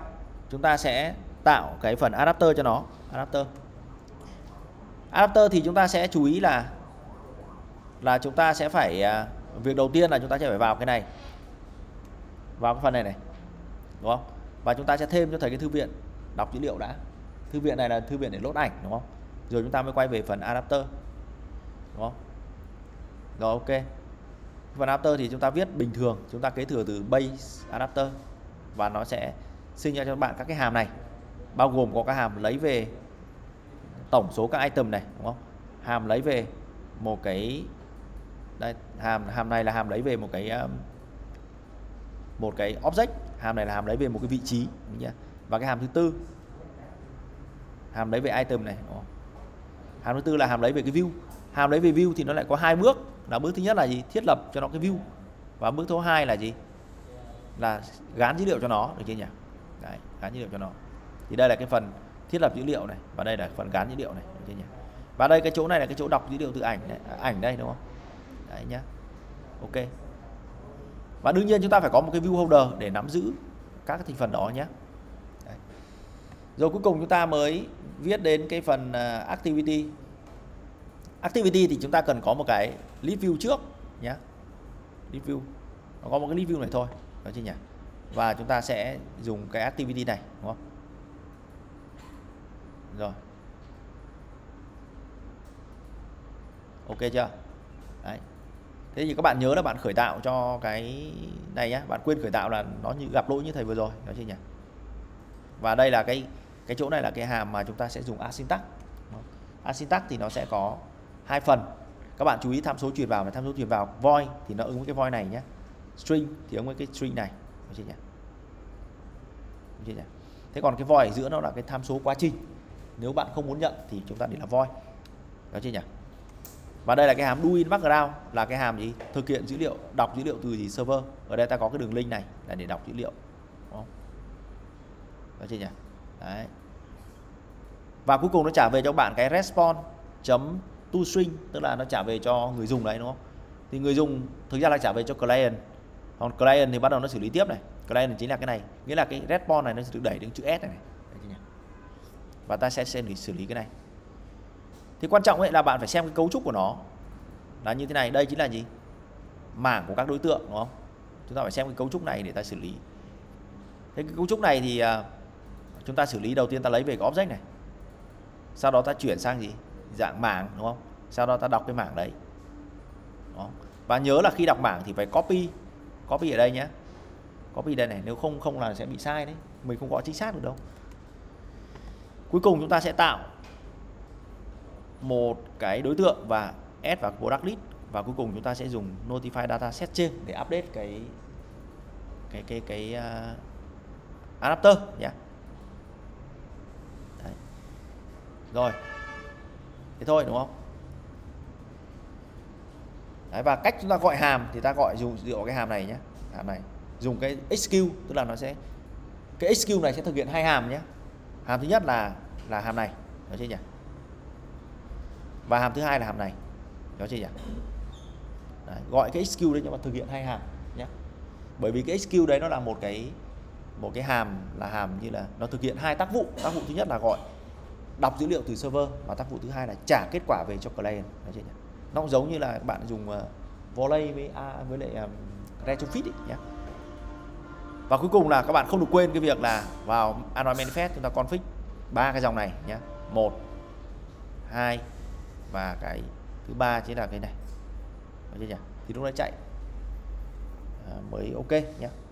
chúng ta sẽ tạo cái phần adapter cho nó. Adapter Adapter thì chúng ta sẽ chú ý là Là chúng ta sẽ phải việc đầu tiên là chúng ta sẽ phải vào cái này, vào cái phần này này, đúng không? Và chúng ta sẽ thêm cho thầy cái thư viện đọc dữ liệu đã. Thư viện này là thư viện để load ảnh, đúng không? Rồi chúng ta mới quay về phần adapter, đúng không? Rồi, ok. Phần adapter thì chúng ta viết bình thường, chúng ta kế thừa từ base adapter và nó sẽ sinh ra cho các bạn các cái hàm này, bao gồm có các hàm lấy về tổng số các item này, đúng không? Hàm lấy về một cái đây, hàm hàm này là hàm lấy về một cái một cái object, hàm này là hàm lấy về một cái vị trí, và cái hàm thứ tư hàm lấy về item này, đúng không? Hàm thứ tư là hàm lấy về cái view. Hàm lấy về view thì nó lại có hai bước, là bước thứ nhất là gì? Thiết lập cho nó cái view, và bước thứ hai là gì? Là gán dữ liệu cho nó, được chưa nhỉ? Đấy, gán dữ liệu cho nó. Thì đây là cái phần thiết lập dữ liệu này, và đây là phần gán dữ liệu này, được chưa nhỉ? Và đây cái chỗ này là cái chỗ đọc dữ liệu từ ảnh này, à, ảnh đây, đúng không? Đấy nhá. Ok. Và đương nhiên chúng ta phải có một cái view holder để nắm giữ các cái thành phần đó nhé. Đấy. Rồi cuối cùng chúng ta mới viết đến cái phần activity. Activity thì chúng ta cần có một cái list view trước nhé. List view. Nó có một cái list view này thôi, đó chứ nhỉ. Và chúng ta sẽ dùng cái activity này, đúng không? Rồi. Ok chưa? Đấy. Thế thì các bạn nhớ là bạn khởi tạo cho cái này nhá, bạn quên khởi tạo là nó như gặp lỗi như thầy vừa rồi, đó chứ nhỉ. Và đây là cái cái chỗ này là cái hàm mà chúng ta sẽ dùng asyntax. Asyntax thì nó sẽ có hai phần. Các bạn chú ý tham số truyền vào và tham số truyền vào void thì nó ứng với cái void này nhé. String thì ứng với cái string này, đó chứ nhỉ. Đó chứ nhỉ. Thế còn cái void ở giữa nó là cái tham số quá trình. Nếu bạn không muốn nhận thì chúng ta để là void. Đó chứ nhỉ. Và đây là cái hàm do in background là cái hàm gì? Thực hiện dữ liệu, đọc dữ liệu từ gì? Server. Ở đây ta có cái đường link này là để đọc dữ liệu. Đúng không? Đó chứ nhỉ. Đấy. Và cuối cùng nó trả về cho bạn cái response.toString, tức là nó trả về cho người dùng đấy, đúng không? Thì người dùng thực ra là trả về cho client. Còn client thì bắt đầu nó xử lý tiếp này. Client chính là cái này, nghĩa là cái response này nó sẽ được đẩy đến chữ S này, này. Và ta sẽ, sẽ xử lý cái này. Thì quan trọng ấy là bạn phải xem cái cấu trúc của nó là như thế này. Đây chính là gì? Mảng của các đối tượng, đúng không? Chúng ta phải xem cái cấu trúc này để ta xử lý. Thế cái cấu trúc này thì chúng ta xử lý đầu tiên ta lấy về cái object này. Sau đó ta chuyển sang gì? Dạng mảng, đúng không? Sau đó ta đọc cái mảng đấy. Đó. Và nhớ là khi đọc mảng thì phải copy. Copy ở đây nhé. Copy đây này, nếu không không là sẽ bị sai đấy. Mình không có chính xác được đâu. Cuối cùng chúng ta sẽ tạo một cái đối tượng và add vào product list, và cuối cùng chúng ta sẽ dùng notify dataset trên để update cái cái cái cái uh, adapter nhé. Đấy. Rồi. Thế thôi đúng không? Đấy, và cách chúng ta gọi hàm thì ta gọi dùng dựa cái hàm này nhé, hàm này. Dùng cái execute, tức là nó sẽ cái execute này sẽ thực hiện hai hàm nhé. Hàm thứ nhất là là hàm này, đó chứ nhỉ? Và hàm thứ hai là hàm này, đó chứ nhỉ? Đấy, gọi cái execute đấy nhưng mà thực hiện hai hàm nhé. Bởi vì cái execute đấy nó là một cái một cái hàm là hàm như là nó thực hiện hai tác vụ. Tác vụ thứ nhất là gọi đọc dữ liệu từ server, và tác vụ thứ hai là trả kết quả về cho client, đó chứ nhỉ? Nó cũng giống như là bạn dùng uh, volley với a uh, với lại um, retrofit ấy, nhé. Và cuối cùng là các bạn không được quên cái việc là vào Android Manifest chúng ta config ba cái dòng này nhé, một, hai và cái thứ ba chính là cái này, thì lúc đó chạy à, mới ok nhé.